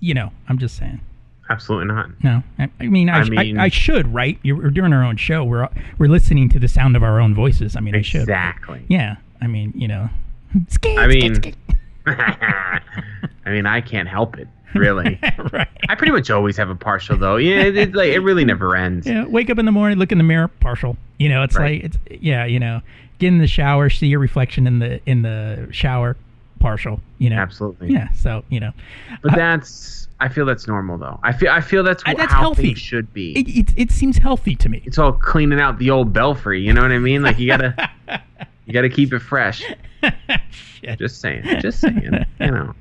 you know, I'm just saying. Absolutely not. No, I mean, I should, right? We're doing our own show. We're listening to the sound of our own voices. I mean, exactly. I should. Exactly. Yeah. I mean, you know. I mean, I can't help it, really. Right. I pretty much always have a partial, though. Yeah, it's like it really never ends. Yeah. Wake up in the morning, look in the mirror, partial. You know, it's right. Like it's yeah. You know, get in the shower, see your reflection in the shower, partial. You know. Absolutely. Yeah. So you know. But that's. I feel that's normal, though. I feel that's how healthy. Things should be. It seems healthy to me. It's all cleaning out the old belfry. You know what I mean? Like you gotta keep it fresh. Shit. Just saying. You know.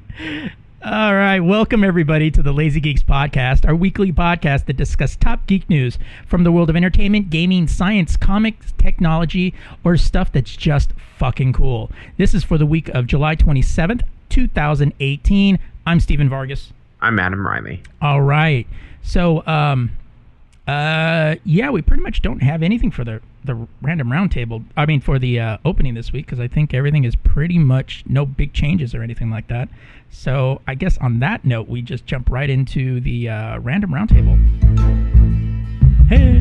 All right. Welcome, everybody, to the Lazy Geeks Podcast, our weekly podcast that discusses top geek news from the world of entertainment, gaming, science, comics, technology, or stuff that's just fucking cool. This is for the week of July 27th, 2018. I'm Stephen Vargas. I'm Adam Riley. All right. So, yeah, we pretty much don't have anything for the random roundtable. I mean, for the opening this week, because I think everything is pretty much no big changes or anything like that. So I guess on that note, we just jump right into the random roundtable. Hey.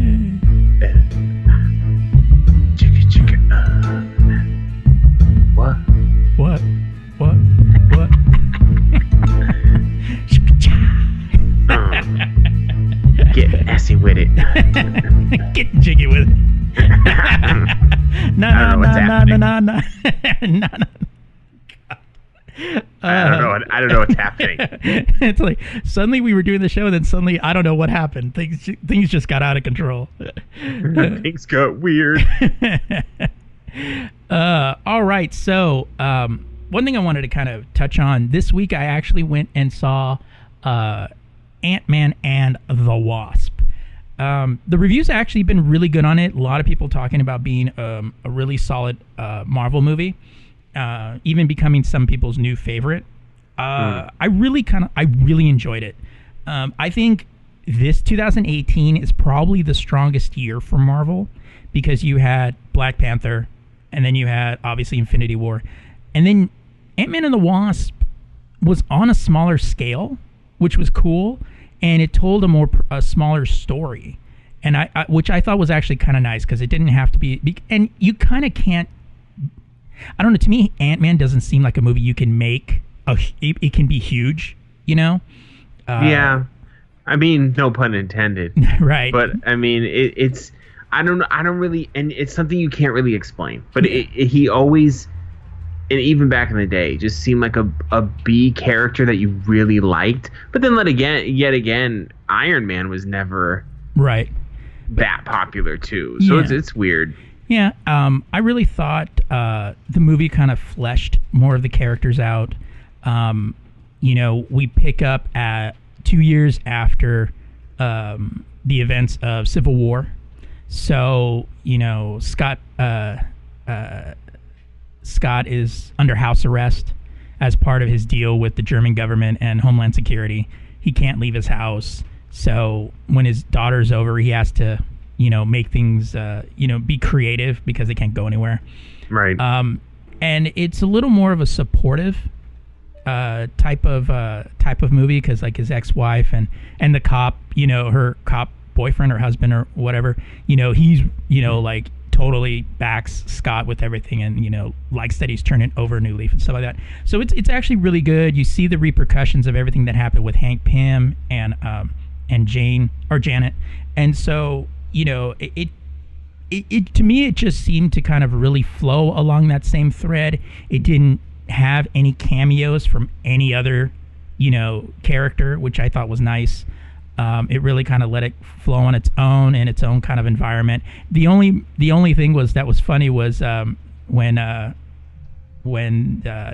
What? Get assy with it. Get jiggy with it. No. I don't know what's happening. It's like suddenly we were doing the show, and then suddenly I don't know what happened. Things just got out of control. Things got weird. All right. So one thing I wanted to kind of touch on this week, I actually went and saw Ant-Man and the Wasp. The reviews have actually been really good on it. A lot of people talking about being a really solid Marvel movie, even becoming some people's new favorite. I really enjoyed it. I think this 2018 is probably the strongest year for Marvel because you had Black Panther, and then you had obviously Infinity War, and then Ant-Man and the Wasp was on a smaller scale, which was cool, and it told a smaller story, and I which I thought was actually kind of nice because it didn't have to be. And you kind of can't. I don't know. To me, Ant-Man doesn't seem like a movie you can make. It can be huge, you know. Yeah, I mean, no pun intended. Right. But I mean, it's. I don't really, and it's something you can't really explain. But he always. And even back in the day, just seemed like a B character that you really liked. But then yet again, Iron Man was never right that popular too. So yeah. It's weird. Yeah, I really thought the movie kind of fleshed more of the characters out. You know, we pick up at 2 years after the events of Civil War. So you know, Scott is under house arrest as part of his deal with the German government and Homeland Security. He can't leave his house. So when his daughter's over, he has to, you know, make things, you know, be creative because they can't go anywhere. Right. And it's a little more of a supportive type of movie because like his ex-wife and the cop, you know, her cop boyfriend or husband or whatever, you know, he's, you know, like, totally backs Scott with everything and, you know, likes that he's turning over a new leaf and stuff like that. So it's actually really good. You see the repercussions of everything that happened with Hank Pym and Janet. And so, you know, it to me, it just seemed to kind of really flow along that same thread. It didn't have any cameos from any other, you know, character, which I thought was nice. It really kind of let it flow on its own in its own kind of environment. The only thing was funny was when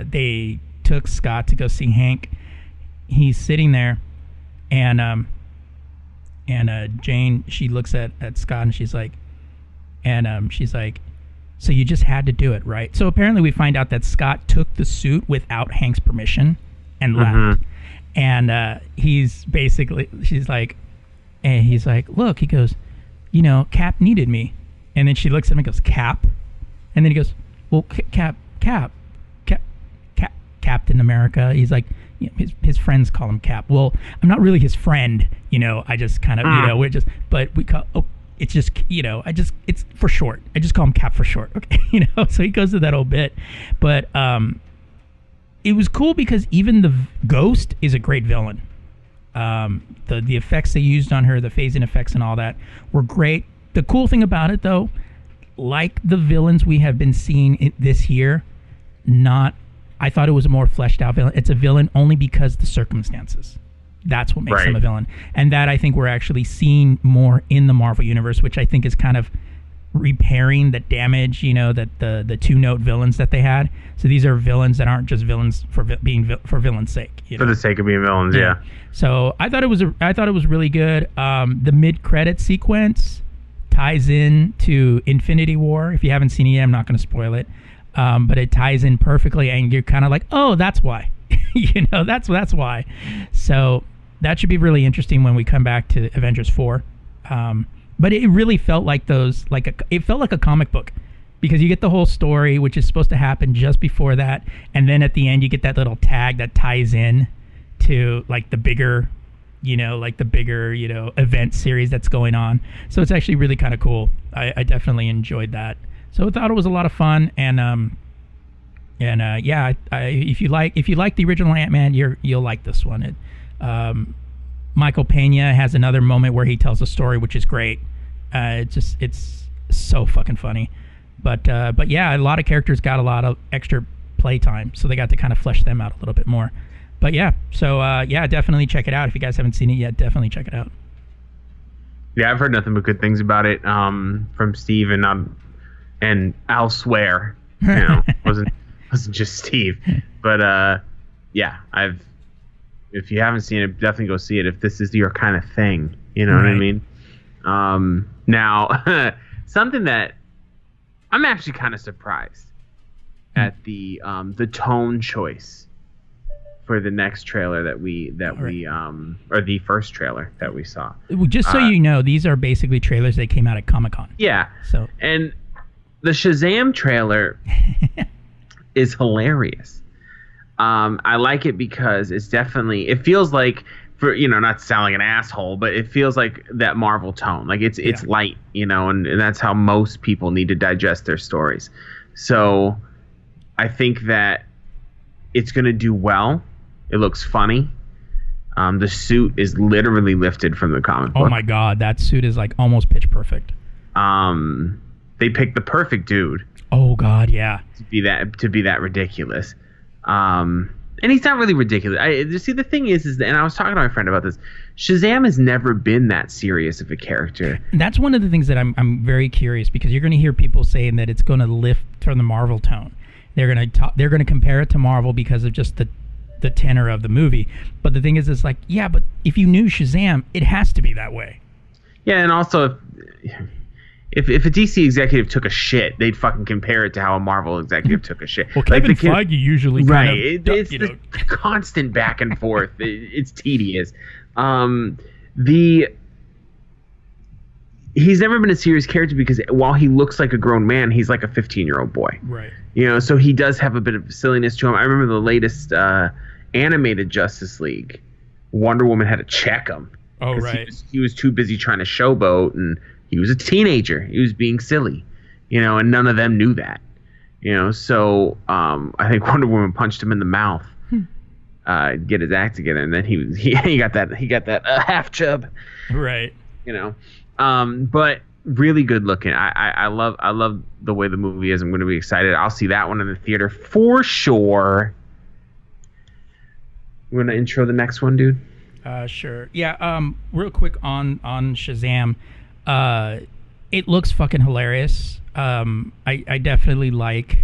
they took Scott to go see Hank. He's sitting there, and Jane, she looks at Scott and she's like, so you just had to do it, right? So apparently we find out that Scott took the suit without Hank's permission and left. Mm-hmm. And he's like, look, he goes, you know, Cap needed me. And then she looks at him and goes, Cap? And then he goes, well, Cap, Cap, Cap, Cap, Captain America. He's like, you know, his friends call him Cap. Well, I'm not really his friend, you know. I just kind of, you know, we're just, but we call, oh, it's just, you know, I just, it's for short. I just call him Cap for short, okay? You know, so he goes to that old bit. But it was cool because even the Ghost is a great villain. The effects they used on her, the phase-in effects and all that were great. The cool thing about it, though, like the villains we have been seeing this year, I thought it was a more fleshed out villain. It's a villain only because the circumstances. That's what makes him a villain. And that, I think, we're actually seeing more in the Marvel Universe, which I think is kind of repairing the damage, you know, that the two-note villains that they had. So these are villains that aren't just villains for being villain's sake. You know? For the sake of being villains, yeah. So I thought it was really good. The mid-credit sequence ties in to Infinity War. If you haven't seen it yet, I'm not going to spoil it. But it ties in perfectly, and you're kind of like, oh, that's why. You know, that's why. So that should be really interesting when we come back to Avengers 4. But it really felt like it felt like a comic book, because you get the whole story, which is supposed to happen just before that, and then at the end you get that little tag that ties in to the bigger event series that's going on. So it's actually really kind of cool. I definitely enjoyed that. So I thought it was a lot of fun, and if you like the original Ant-Man, you'll like this one. Michael Pena has another moment where he tells a story, which is great. It's so fucking funny. But yeah, a lot of characters got a lot of extra playtime, so they got to kind of flesh them out a little bit more. But yeah, so yeah, definitely check it out. If you guys haven't seen it yet, definitely check it out. Yeah, I've heard nothing but good things about it from Steve, and and I'll swear, you know, wasn't just Steve, but yeah, if you haven't seen it, definitely go see it. If this is your kind of thing, you know what I mean? Now, something that I'm actually kind of surprised at the tone choice for the next trailer or the first trailer that we saw. Just so you know, these are basically trailers that came out at Comic-Con. Yeah. So, and the Shazam trailer is hilarious. I like it because it feels like, for, you know, not sounding an asshole, but it feels like that Marvel tone. Like it's light, you know, and that's how most people need to digest their stories. So I think that it's going to do well. It looks funny. The suit is literally lifted from the comic book. Oh my God, that suit is like almost pitch perfect. They picked the perfect dude. Oh God, yeah. To be that ridiculous, and he's not really ridiculous. The thing is that, and I was talking to my friend about this. Shazam has never been that serious of a character. That's one of the things that I'm very curious, because you're going to hear people saying that it's going to lift from the Marvel tone. They're going to compare it to Marvel because of just the tenor of the movie. But the thing is, it's like, yeah, but if you knew Shazam, it has to be that way. Yeah, and also, If a DC executive took a shit, they'd fucking compare it to how a Marvel executive took a shit. Well, Kevin Feige usually kind of, it's constant back and forth. It's tedious. He's never been a serious character, because while he looks like a grown man, he's like a 15-year-old boy. Right. You know, so he does have a bit of silliness to him. I remember the latest animated Justice League. Wonder Woman had to check him. Oh, right. He was too busy trying to showboat, and he was a teenager. He was being silly, you know, and none of them knew that, you know. So I think Wonder Woman punched him in the mouth, get his act together, and then he got that half chub, right? You know, but really good looking. I love the way the movie is. I'm going to be excited. I'll see that one in the theater for sure. You want to intro the next one, dude? Sure. Yeah. Real quick on Shazam. It looks fucking hilarious. I definitely like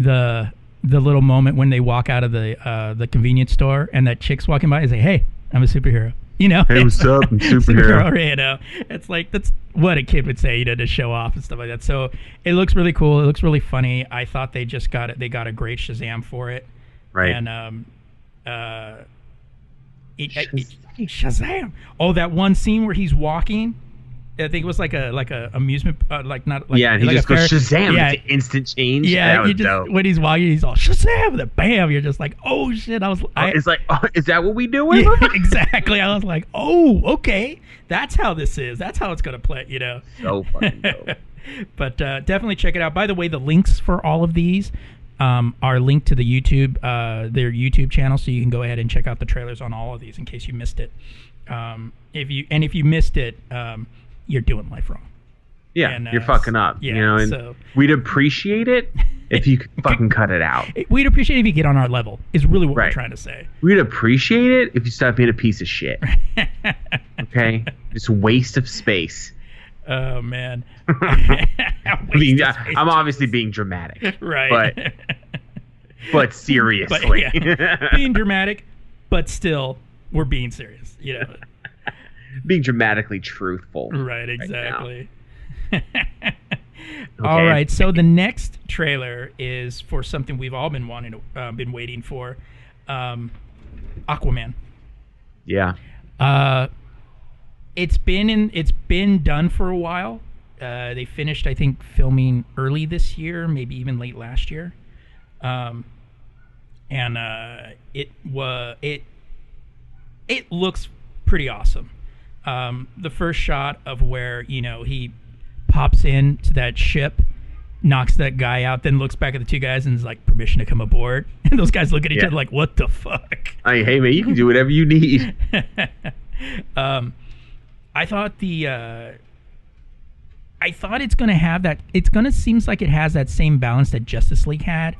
the little moment when they walk out of the convenience store and that chick's walking by and say, "Hey, I'm a superhero." You know, hey, what's up? I'm superhero. You know, it's like, that's what a kid would say, you know, to show off and stuff like that. So it looks really cool. It looks really funny. I thought they just got it. They got a great Shazam for it. Right. And Shazam. Oh, that one scene where he's walking I think it was like a amusement, like not like, yeah. He like just goes Shazam, yeah. It's instant change. Yeah, you just dope. When he's walking, he's all Shazam, then bam, you're just like, oh shit! It's like, oh, is that what we do? With yeah, exactly. I was like, oh, okay, that's how this is. That's how it's gonna play. You know, so fucking dope. But definitely check it out. By the way, the links for all of these are linked to the YouTube, their YouTube channel, so you can go ahead and check out the trailers on all of these in case you missed it. If you missed it. You're doing life wrong. Yeah, and, you're fucking up. Yeah, you know, and so, we'd appreciate it if you could fucking cut it out. We'd appreciate it if you get on our level is really what we're trying to say. We'd appreciate it if you stop being a piece of shit. Okay? It's a waste of space. Oh, man. I'm obviously being dramatic. Right. But seriously. But, yeah. Being dramatic, but still, we're being serious, you know. Being dramatically truthful. Right, exactly. Right. Okay. All right, so the next trailer is for something we've all been wanting to, been waiting for, Aquaman. Yeah. It's been done for a while. They finished, I think, filming early this year, maybe even late last year. It looks pretty awesome. The first shot of where, you know, he pops in to that ship, knocks that guy out, then looks back at the two guys and is like, permission to come aboard. And those guys look at each other like, what the fuck? I mean, hey, man, you can do whatever you need. I thought it's going to have that. It's going to seems like it has that same balance that Justice League had,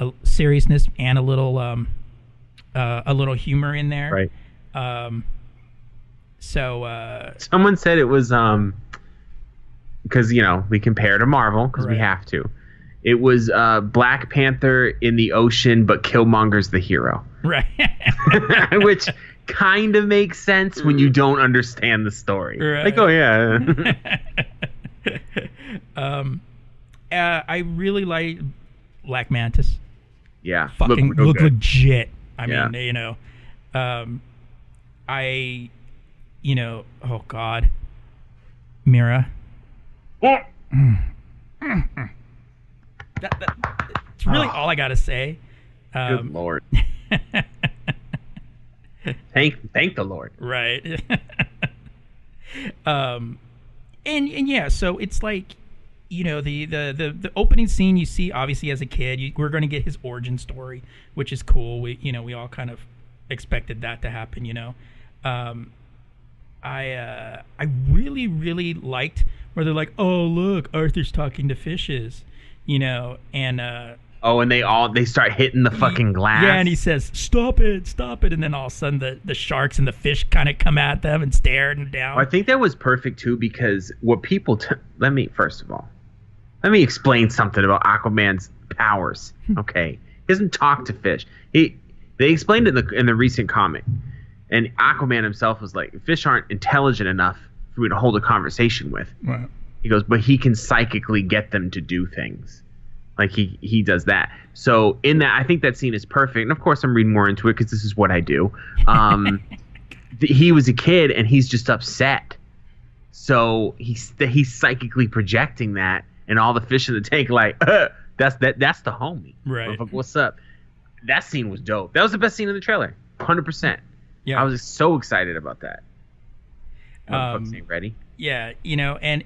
a seriousness and a little humor in there. Right. So someone said it was because, you know, we compare to Marvel because we have to. It was Black Panther in the ocean, but Killmonger's the hero. Right. Which kind of makes sense when you don't understand the story. Right. Like, oh, yeah. I really like Black Mantis. Yeah. Fucking look legit. I mean, you know, you know, oh God, Mira. Yeah. That's really all I gotta say. Good Lord. thank the Lord. Right. And yeah, so it's like, you know, the opening scene you see obviously as a kid, we're gonna get his origin story, which is cool. We all kind of expected that to happen, you know. I really, really liked where they're like, oh, look, Arthur's talking to fishes, you know, and... and they start hitting the fucking glass. Yeah, and he says, stop it. And then all of a sudden the sharks and the fish kind of come at them and stare them down. Well, I think that was perfect, too, because what people... Let me explain something about Aquaman's powers, okay? He doesn't talk to fish. They explained it in the recent comic. And Aquaman himself was like, fish aren't intelligent enough for me to hold a conversation with. Right. He goes, but he can psychically get them to do things. Like he does that. So in that, I think that scene is perfect. And of course, I'm reading more into it because this is what I do. He was a kid and he's just upset. So he's psychically projecting that, and all the fish in the tank are like, that's the homie. Right. Like, what's up? That scene was dope. That was the best scene in the trailer. 100%. Yeah. I was so excited about that. Ready? Yeah, you know, and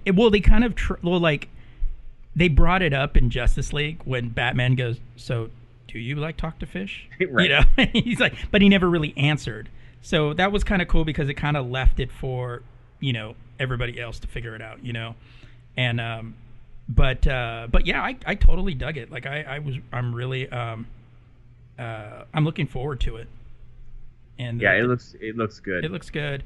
they brought it up in Justice League when Batman goes, so do you like talk to fish? Right. You know, he's like, but he never really answered. So that was kind of cool because it kind of left it for, you know, everybody else to figure it out, you know, and but yeah, I totally dug it. Like I'm looking forward to it. And it looks good. It looks good.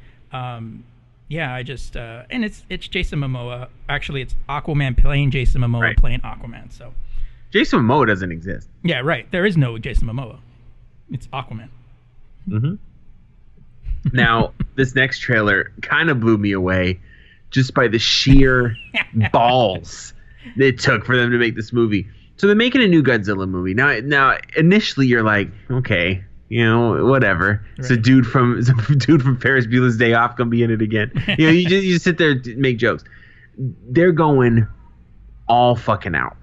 Yeah, I just and it's Jason Momoa. Actually, it's Aquaman playing Jason Momoa playing Aquaman. So Jason Momoa doesn't exist. Yeah, right. There is no Jason Momoa. It's Aquaman. Mm-hmm. Now, this next trailer kind of blew me away just by the sheer balls it took for them to make this movie. So they're making a new Godzilla movie. Now initially you're like, okay, You know, whatever. Right. It's a dude from Ferris Bueller's Day Off gonna be in it again. You know, you just sit there and make jokes. They're going all fucking out.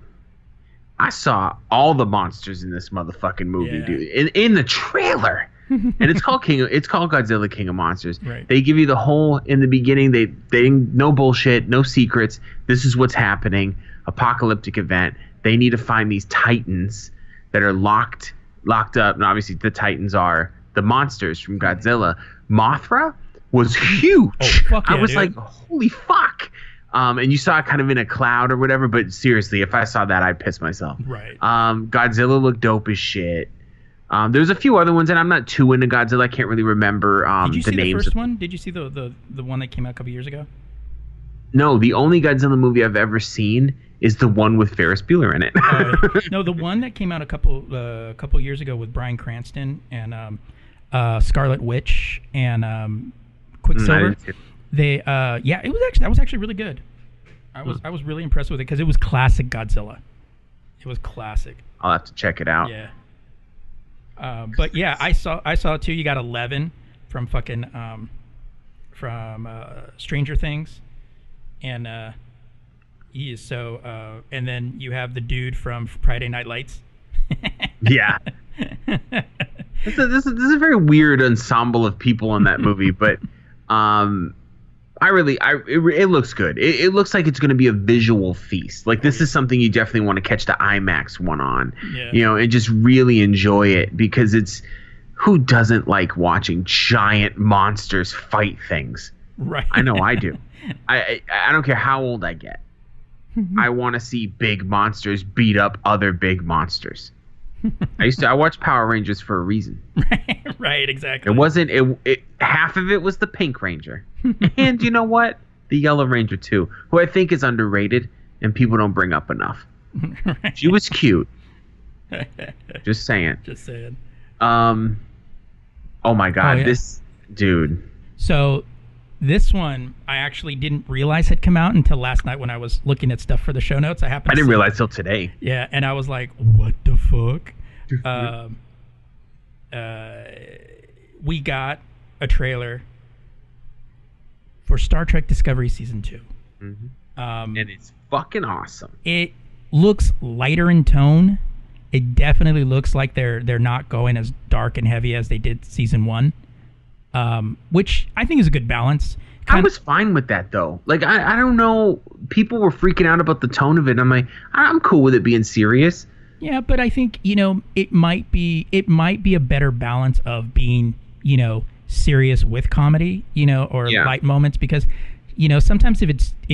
I saw all the monsters in this motherfucking movie, dude. In the trailer. And it's called Godzilla King of Monsters. Right. They give you the whole in the beginning, they no bullshit, no secrets. This is what's happening. Apocalyptic event. They need to find these titans that are locked up, and obviously the titans are the monsters from Godzilla. Mothra was huge. Oh, fuck yeah, I was dude. Like, holy fuck. And you saw it kind of in a cloud or whatever, but seriously, if I saw that, I'd piss myself. Right. Godzilla looked dope as shit. There's a few other ones, and I'm not too into Godzilla. I can't really remember the names. Did you see the first one? Did you see the one that came out a couple years ago? No, the only Godzilla movie I've ever seen is the one with Ferris Bueller in it. No, the one that came out a couple years ago with Bryan Cranston and Scarlet Witch and Quicksilver. It was actually really good. I was really impressed with it because it was classic Godzilla. It was classic. I'll have to check it out. Yeah. But yeah, I saw too. You got 11 from fucking from Stranger Things, and he is so. And then you have the dude from Friday Night Lights. Yeah. This is a very weird ensemble of people in that movie, but it looks good. It looks like it's going to be a visual feast. Like this is something you definitely want to catch the IMAX one on, and just really enjoy it because it's who doesn't like watching giant monsters fight things? Right. I know I do. I don't care how old I get. I want to see big monsters beat up other big monsters. I watched Power Rangers for a reason. Right, exactly. It wasn't half of it was the Pink Ranger. And you know what? The Yellow Ranger too, who I think is underrated and people don't bring up enough. Right. She was cute. Just saying. Oh my god, this dude. So this one I actually didn't realize had come out until last night when I was looking at stuff for the show notes. I didn't realize till today. Yeah, and I was like, what the fuck? We got a trailer for Star Trek Discovery Season 2. Mm-hmm. And it's fucking awesome. It looks lighter in tone. It definitely looks like they're not going as dark and heavy as they did Season 1. Which I think is a good balance. I was fine with that though. Like I don't know, people were freaking out about the tone of it. I'm like, I'm cool with it being serious. Yeah, but I think it might be a better balance of being serious with comedy, or light moments because sometimes if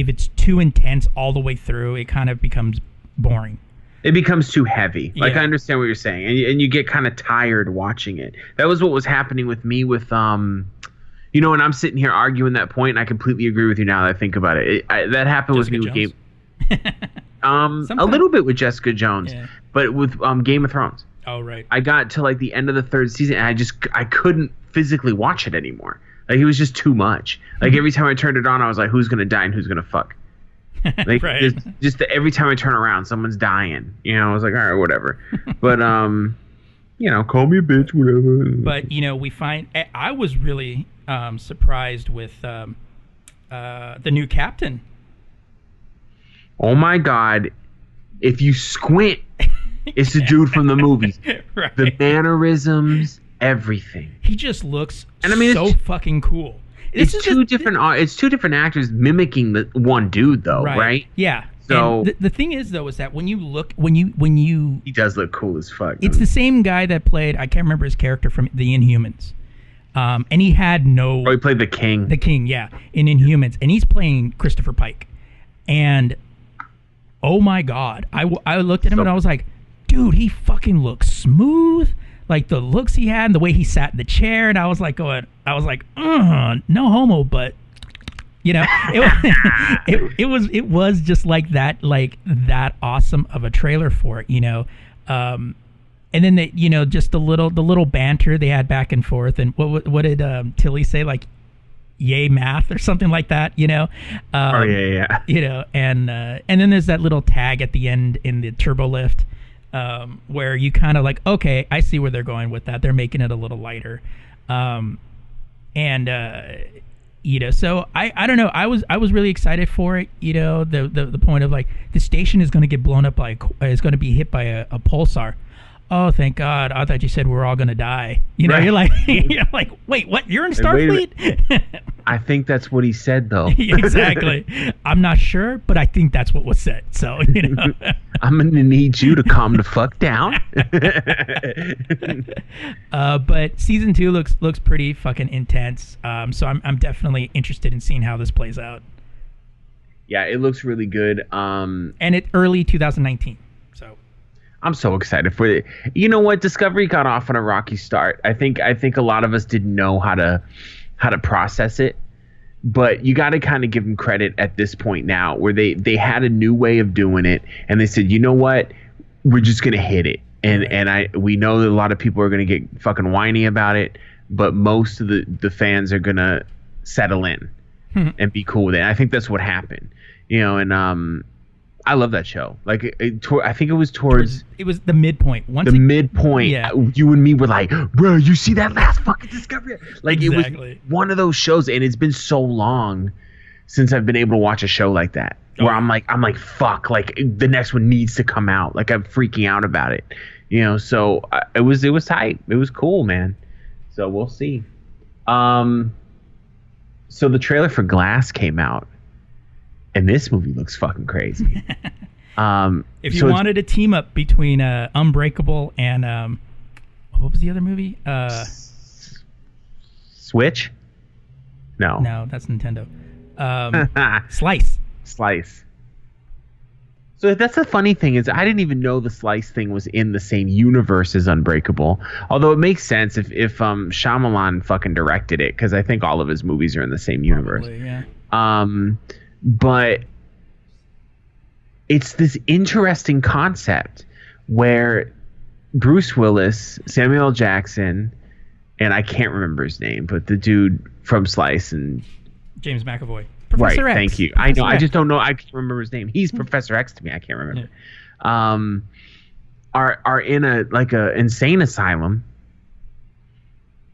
it's too intense all the way through, it kind of becomes boring. It becomes too heavy. Like, I understand what you're saying. And you get kind of tired watching it. That was what was happening with me with, and I'm sitting here arguing that point, and I completely agree with you now that I think about it. That happened Jessica with me Jones. With Game a little bit with Jessica Jones, but with Game of Thrones. Oh, right. I got to, like, the end of the third season, and I couldn't physically watch it anymore. Like, it was just too much. Like, every time I turned it on, I was like, who's going to die and who's going to fuck? Like right. just every time I turn around, someone's dying. I was like, all right, whatever. But call me a bitch, whatever. But I was really surprised with the new captain. Oh my god! If you squint, it's the dude from the movies. Right. The mannerisms, everything. He just looks so fucking cool. It's two different actors mimicking the one dude, though, right? Yeah. So the thing is, though, is that when you look, when you he does look cool as fuck. It's the same guy that played, I can't remember his character from the Inhumans, and he had no. Oh, he played the king. The king, yeah, in Inhumans, and he's playing Christopher Pike, and oh my god, I looked at him and I was like, dude, he fucking looks smooth. Like the looks he had and the way he sat in the chair, and I was like, no homo, but it was just like that awesome of a trailer for it, and then they, just the little banter they had back and forth, and what did Tilly say, like, yay math or something like that, and then there's that little tag at the end in the turbo lift. where you kind of like, okay, I see where they're going with that. They're making it a little lighter. You know, so I don't know. I was really excited for it. You know, the point of like the station is going to get blown up by it's going to be hit by a pulsar. Oh, thank God! I thought you said we're all going to die. You know, right. you're like, wait, what? You're in Starfleet? I think that's what he said, though. Exactly. I'm not sure, but I think that's what was said. So you know, I'm going to need you to calm the fuck down. But season 2 looks pretty fucking intense. So I'm definitely interested in seeing how this plays out. Yeah, it looks really good. And it's early 2019. I'm so excited for it. You know what? Discovery got off on a rocky start. I think a lot of us didn't know how to process it. But you got to kind of give them credit at this point now, where they had a new way of doing it, and they said, you know what? We're just gonna hit it. And we know that a lot of people are gonna get fucking whiny about it, but most of the fans are gonna settle in and be cool with it. And I think that's what happened. You know, and I love that show. Like, I think it was towards... It was the midpoint. Midpoint. Yeah. You and me were like, bro, you see that last fucking Discovery? Like, exactly. It was one of those shows, and it's been so long since I've been able to watch a show like that, where I'm like, fuck, like, the next one needs to come out. Like, I'm freaking out about it. You know, so it was tight. It was cool, man. So we'll see. So the trailer for Glass came out. And this movie looks fucking crazy. If you wanted a team up between Unbreakable and what was the other movie? Switch? No. No, that's Nintendo. Slice. So that's the funny thing is I didn't even know the Slice thing was in the same universe as Unbreakable. Although it makes sense if Shyamalan fucking directed it, because I think all of his movies are in the same universe. Probably, yeah. But it's this interesting concept where Bruce Willis, Samuel L. Jackson, and I can't remember his name, but the dude from Slice and... James McAvoy. Professor X. Right, thank you. I know, I just don't know. I can't remember his name. He's Professor X to me. I can't remember. Yeah. Are in a insane asylum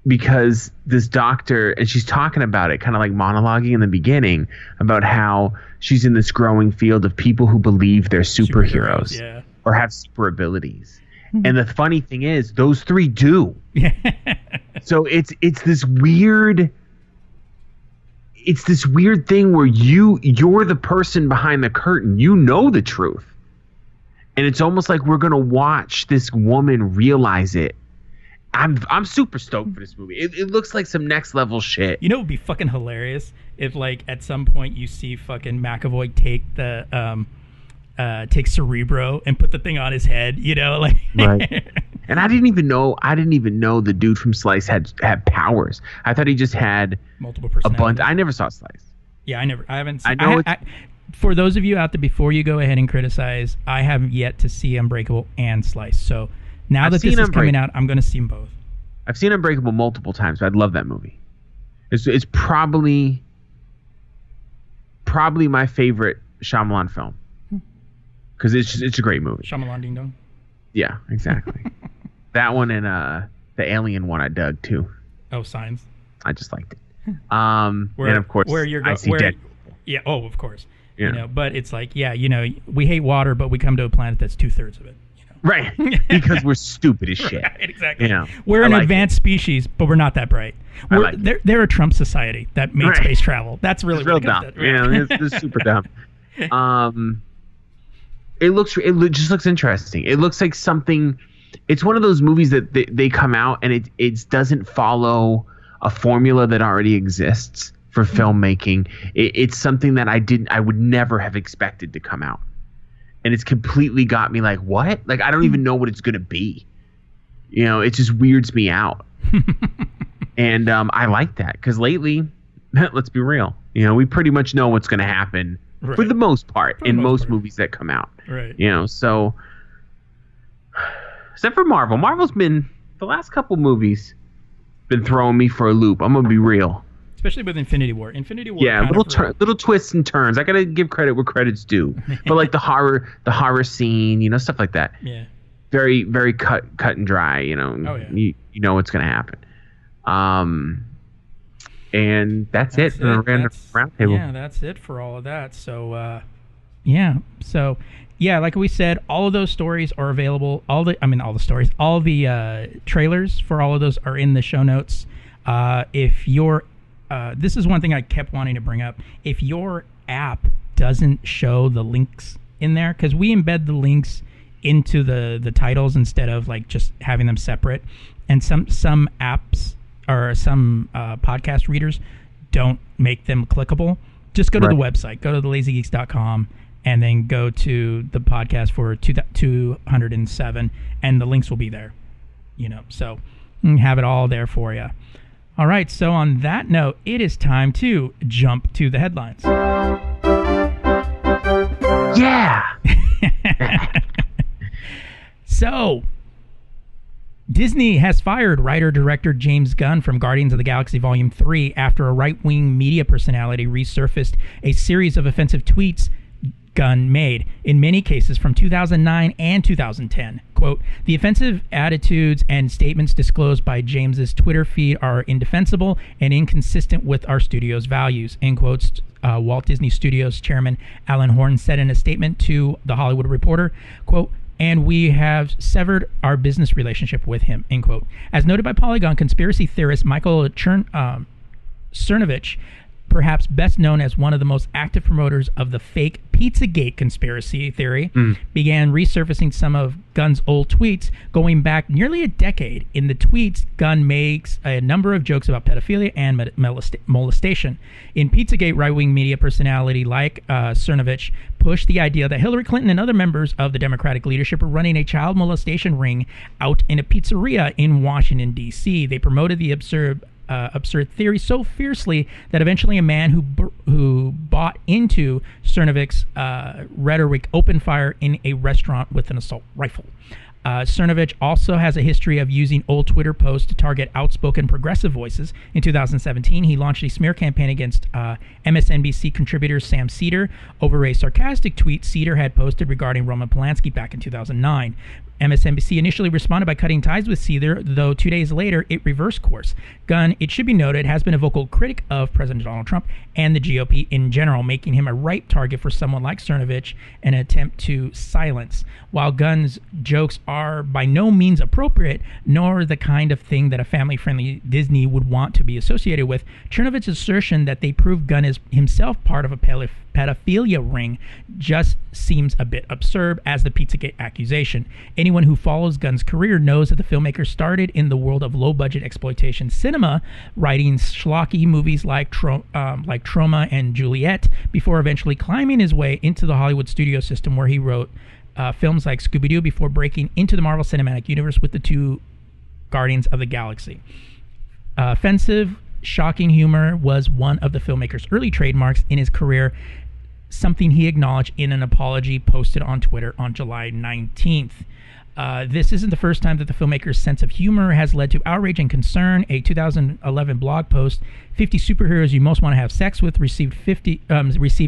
because this doctor, and she's talking about it, kind of like monologuing in the beginning about how she's in this growing field of people who believe they're superheroes yeah. or have super abilities. Mm-hmm. And the funny thing is, those three do. So it's this weird... It's this weird thing where you're the person behind the curtain. You know the truth. And it's almost like we're going to watch this woman realize it. I'm super stoked for this movie. It looks like some next level shit. You know, it would be fucking hilarious if like at some point you see fucking McAvoy take the take Cerebro and put the thing on his head. You know, like. Right. And I didn't even know the dude from Slice had powers. I thought he just had multiple personalities. I never saw Slice. Yeah, I haven't seen. For those of you out there, before you go ahead and criticize, I haven't yet to see Unbreakable and Slice. So. Now that this is coming out, I'm going to see them both. I've seen Unbreakable multiple times, but I'd love that movie. It's probably my favorite Shyamalan film because it's a great movie. Shyamalan Ding Dong. Yeah, exactly. That one and the Alien one I dug too. Oh, Signs. I just liked it. And of course, where you're going? Yeah. Oh, of course. Yeah. You know, but it's like, yeah, you know, we hate water, but we come to a planet that's 2/3 of it. Right, because we're stupid as shit. Right, exactly. You know, we're an advanced species, but we're not that bright. They're a Trump society that made space travel. That's really real dumb. Yeah, it's super dumb. It just looks interesting. It looks like something. It's one of those movies that they come out and it doesn't follow a formula that already exists for filmmaking. It's something that I would never have expected to come out. And it's completely got me like, what? Like, I don't even know what it's going to be. You know, it just weirds me out. And I like that because lately, let's be real. You know, we pretty much know what's going to happen for the most part in most movies that come out. Right. You know, so except for Marvel. Marvel's been, the last couple movies, been throwing me for a loop. I'm going to be real. Especially with Infinity War. Yeah, little twists and turns. I gotta give credit where credit's due. But like the horror scene, you know, stuff like that. Yeah. very, very cut and dry. You know, you know what's going to happen. And that's it for the random roundtable. Yeah, that's it for all of that. So, like we said, all of those stories are available. All the trailers for all of those are in the show notes. This is one thing I kept wanting to bring up. If your app doesn't show the links in there, because we embed the links into the titles instead of like just having them separate, and some apps or some podcast readers don't make them clickable. Just go to the website, go to thelazygeeks.com, and then go to the podcast for 207, and the links will be there. You know, so you have it all there for you. All right, so on that note, it is time to jump to the headlines. Yeah! So, Disney has fired writer-director James Gunn from Guardians of the Galaxy Volume 3 after a right-wing media personality resurfaced a series of offensive tweets Gunn made, in many cases from 2009 and 2010. Quote, the offensive attitudes and statements disclosed by James's Twitter feed are indefensible and inconsistent with our studio's values, end quotes. Walt Disney Studios chairman Alan Horn said in a statement to The Hollywood Reporter, quote, and we have severed our business relationship with him, end quote. As noted by Polygon, conspiracy theorist Michael Cernovich, perhaps best known as one of the most active promoters of the fake Pizzagate conspiracy theory, began resurfacing some of Gunn's old tweets going back nearly a decade. In the tweets, Gunn makes a number of jokes about pedophilia and molestation. In Pizzagate, right-wing media personality like Cernovich pushed the idea that Hillary Clinton and other members of the Democratic leadership were running a child molestation ring out in a pizzeria in Washington, D.C. They promoted the absurd theory so fiercely that eventually a man who bought into Cernovich's rhetoric opened fire in a restaurant with an assault rifle. Cernovich also has a history of using old Twitter posts to target outspoken progressive voices. In 2017, he launched a smear campaign against MSNBC contributor Sam Cedar over a sarcastic tweet Cedar had posted regarding Roman Polanski back in 2009. MSNBC initially responded by cutting ties with Cedar, though 2 days later, it reversed course. Gunn, it should be noted, has been a vocal critic of President Donald Trump and the GOP in general, making him a ripe target for someone like Cernovich in an attempt to silence. While Gunn's jokes are by no means appropriate, nor the kind of thing that a family-friendly Disney would want to be associated with, Cernovich's assertion that they prove Gunn is himself part of a pedophilia ring just seems a bit absurd as the Pizzagate accusation. Anyone who follows Gunn's career knows that the filmmaker started in the world of low-budget exploitation cinema, writing schlocky movies like Troma and Juliet, before eventually climbing his way into the Hollywood studio system, where he wrote films like Scooby-Doo before breaking into the Marvel Cinematic Universe with the two Guardians of the Galaxy. Offensive, shocking humor was one of the filmmaker's early trademarks in his career, something he acknowledged in an apology posted on Twitter on July 19th. This isn't the first time that the filmmaker's sense of humor has led to outrage and concern. A 2011 blog post, 50 Superheroes You Most Want to Have Sex With, received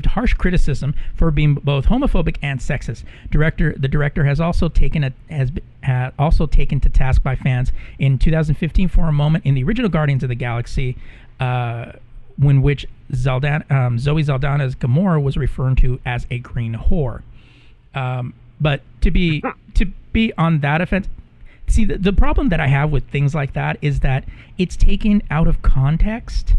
harsh criticism for being both homophobic and sexist. The director has also taken to task by fans in 2015 for a moment in the original Guardians of the Galaxy, in which Zoe Saldana's Gamora was referred to as a green whore. But to be on that offense, see, the problem that I have with things like that is that it's taken out of context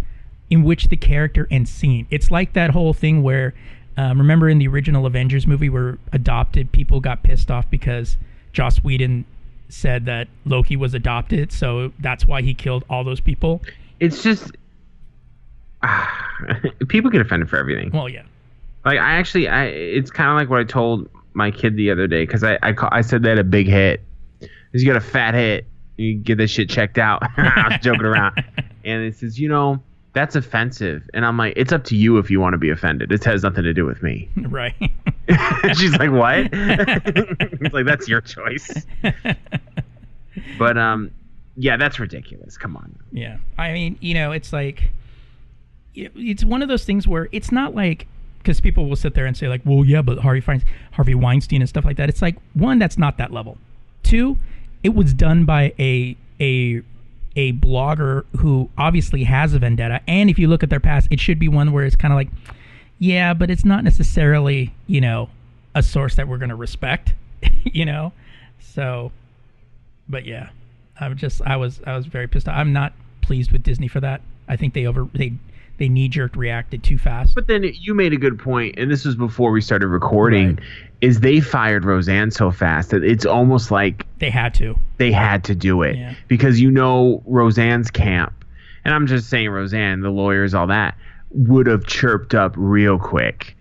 in which the character and scene. It's like that whole thing where, remember in the original Avengers movie where adopted people got pissed off because Joss Whedon said that Loki was adopted, so that's why he killed all those people. It's just... people get offended for everything. Well, yeah. Like, I it's kind of like what I told my kid the other day, because I said they had a big hit. You got a fat hit. You get this shit checked out. I was joking around. And it says, you know, that's offensive. And I'm like, it's up to you if you want to be offended. It has nothing to do with me. Right. She's like, what? It's like, that's your choice. But, yeah, that's ridiculous. Come on. Yeah. I mean, you know, it's like... it's one of those things where it's not like, because people will sit there and say like, well, yeah, but Harvey Weinstein and stuff like that. It's like, one, that's not that level. Two, it was done by a blogger who obviously has a vendetta. And if you look at their past, it should be one where it's kind of like, yeah, but it's not necessarily, you know, a source that we're going to respect, you know? So, but yeah, I was very pissed off. I'm not pleased with Disney for that. I think they knee-jerk reacted too fast. But then you made a good point, and this was before we started recording, right, is they fired Roseanne so fast that it's almost like they had to. They had to do it. Yeah. Because you know Roseanne's camp, and I'm just saying Roseanne, the lawyers, all that, would have chirped up real quick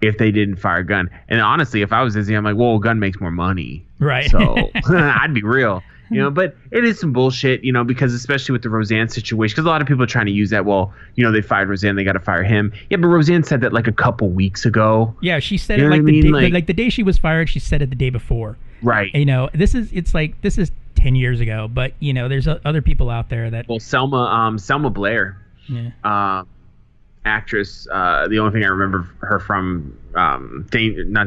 if they didn't fire Gunn. And honestly, if I was Disney, I'm like, well, Gunn makes more money. Right. So I'd be real. You know, but it is some bullshit, you know, because especially with the Roseanne situation, because a lot of people are trying to use that. Well, you know, they fired Roseanne, they got to fire him. Yeah, but Roseanne said that like a couple weeks ago. Yeah, she said it the day she was fired, she said it the day before. Right. You know, this is 10 years ago, but, you know, there's other people out there that. Well, Selma Blair, yeah. Actress. The only thing I remember her from, not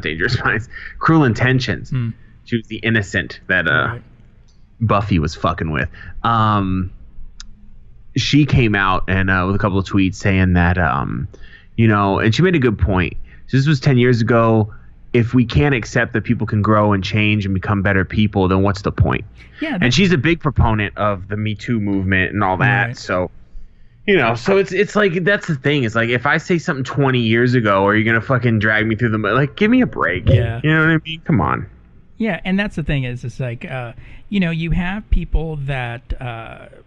Dangerous Minds, Cruel Intentions. Mm. She was the innocent that. Right. Buffy was fucking with. She came out and with a couple of tweets saying that, you know, and she made a good point. So this was 10 years ago. If we can't accept that people can grow and change and become better people, then what's the point? Yeah. And she's a big proponent of the Me Too movement and all that. Right. So, you know, so it's like, that's the thing. It's like, if I say something 20 years ago, are you going to fucking drag me through the mud? Like, give me a break. Yeah. You know what I mean? Come on. Yeah, and that's the thing is, it's like, you know, you have people that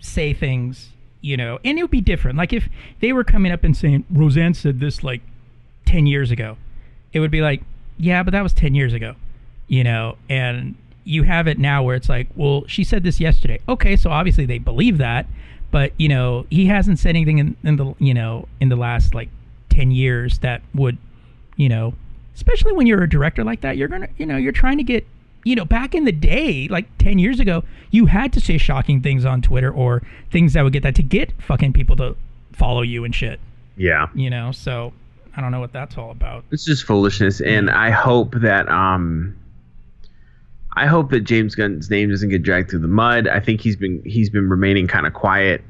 say things, you know, and it would be different. Like if they were coming up and saying, Roseanne said this like 10 years ago, it would be like, yeah, but that was 10 years ago, you know, and you have it now where it's like, well, she said this yesterday. Okay, so obviously they believe that, but, you know, he hasn't said anything in the last like 10 years that would, you know, especially when you're a director like that, you're trying to get, you know, back in the day, like 10 years ago, you had to say shocking things on Twitter or things that would get that to get fucking people to follow you and shit. Yeah. You know, so I don't know what that's all about. It's just foolishness. And I hope that James Gunn's name doesn't get dragged through the mud. I think he's been remaining kind of quiet.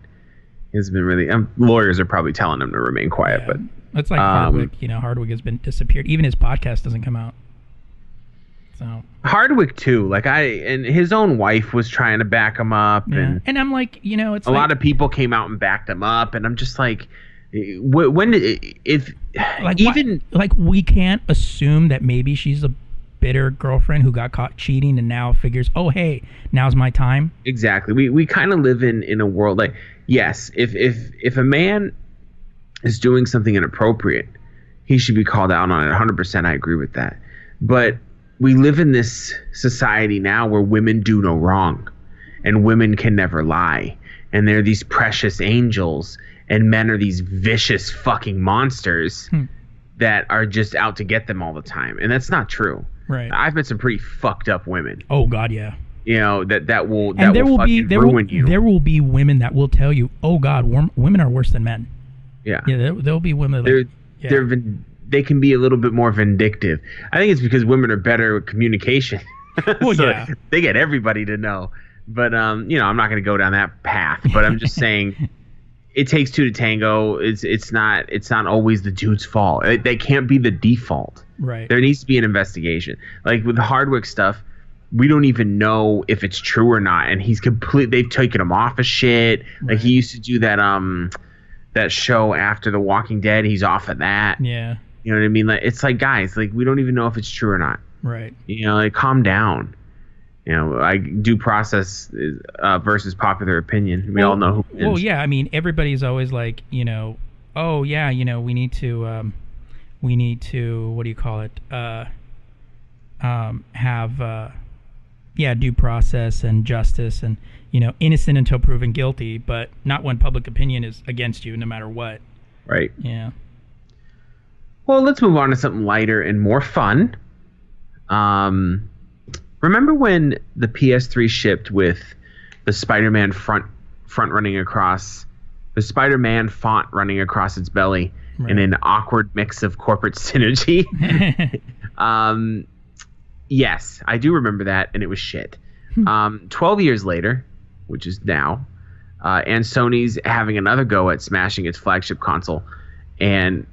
It's been really, lawyers are probably telling him to remain quiet, yeah. But it's like Hardwick, you know, Hardwick has been disappeared. Even his podcast doesn't come out. So Hardwick too, like and his own wife was trying to back him up, yeah. and I'm like, you know, it's a lot of people came out and backed him up, and I'm just like, when if like, even why, like we can't assume that maybe she's a bitter girlfriend who got caught cheating and now figures, oh hey, now's my time. Exactly. We kind of live in a world like, yes, if a man is doing something inappropriate, he should be called out on it. 100%, I agree with that. But we live in this society now where women do no wrong, and women can never lie, and they're these precious angels, and men are these vicious fucking monsters that are just out to get them all the time, and that's not true. Right? I've met some pretty fucked up women. Oh God, yeah. You know, that will fucking ruin you. There will be women that will tell you, oh God, women are worse than men. Yeah, yeah. There'll be women. Like, they can be a little bit more vindictive. I think it's because women are better at communication. Well, so yeah, they get everybody to know. But you know, I'm not going to go down that path. But I'm just saying, it takes two to tango. It's not always the dude's fault. They can't be the default. Right. There needs to be an investigation. Like with the Hardwick stuff, we don't even know if it's true or not. And they've taken him off of shit. Right. Like he used to do that show after The Walking Dead, he's off of that. Yeah. You know what I mean? Like, it's like, guys, like, we don't even know if it's true or not. Right. You know, like, calm down. You know, due process versus popular opinion. We all know who wins. Well, yeah, I mean, everybody's always like, you know, oh yeah, you know, we need to what do you call it? Due process and justice and, you know, innocent until proven guilty, but not when public opinion is against you no matter what. Right. Yeah. Well, let's move on to something lighter and more fun. Remember when the PS3 shipped with the Spider-Man font running across its belly, right, in an awkward mix of corporate synergy? Yes, I do remember that, and it was shit. 12 years later, which is now, and Sony's having another go at smashing its flagship console and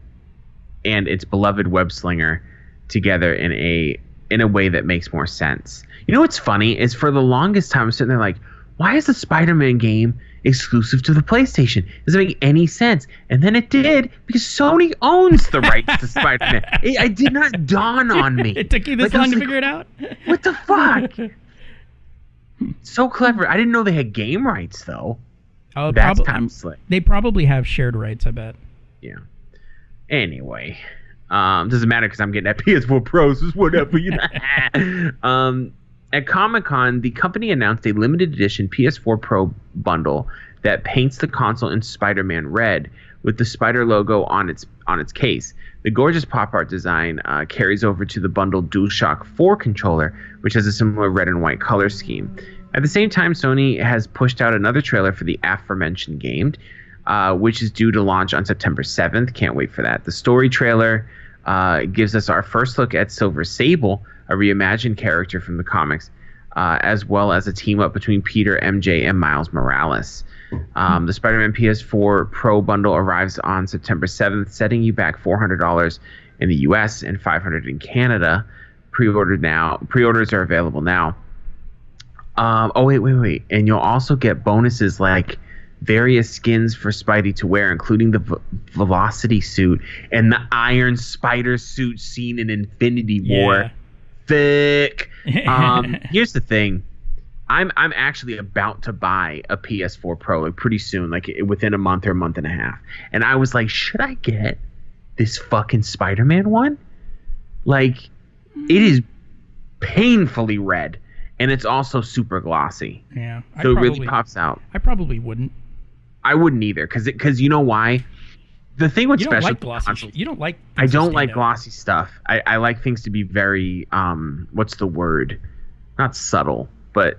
its beloved web slinger together in a way that makes more sense. You know what's funny is for the longest time I'm sitting there like, why is the Spider-Man game exclusive to the PlayStation? It doesn't make any sense. And then it did, because Sony owns the rights to Spider-Man. It did not dawn on me. It took you this long to figure it out? What the fuck? So clever. I didn't know they had game rights, though. Oh, that's kind of slick. They probably have shared rights, I bet. Yeah. Anyway, doesn't matter because I'm getting that PS4 Pro, so whatever, you know. At Comic-Con, the company announced a limited edition PS4 Pro bundle that paints the console in Spider-Man red with the Spider logo on its case. The gorgeous pop art design carries over to the bundled DualShock 4 controller, which has a similar red and white color scheme. At the same time, Sony has pushed out another trailer for the aforementioned game, which is due to launch on September 7th. Can't wait for that. The story trailer gives us our first look at Silver Sable, a reimagined character from the comics, as well as a team-up between Peter, MJ, and Miles Morales. The Spider-Man PS4 Pro bundle arrives on September 7th, setting you back $400 in the U.S. and $500 in Canada. Pre-orders are available now. Wait. And you'll also get bonuses like various skins for Spidey to wear, including the Velocity suit and the Iron Spider suit seen in Infinity War. Yeah. Thick. Here's the thing, I'm actually about to buy a PS4 Pro pretty soon, like within a month or a month and a half. And I was like, should I get this fucking Spider-Man one? Like, it is painfully red, and it's also super glossy. Yeah, so it really pops out. I probably wouldn't. I wouldn't either, because you know why. The thing with special consoles, you don't like. I don't like glossy stuff. I like things to be very what's the word? Not subtle, but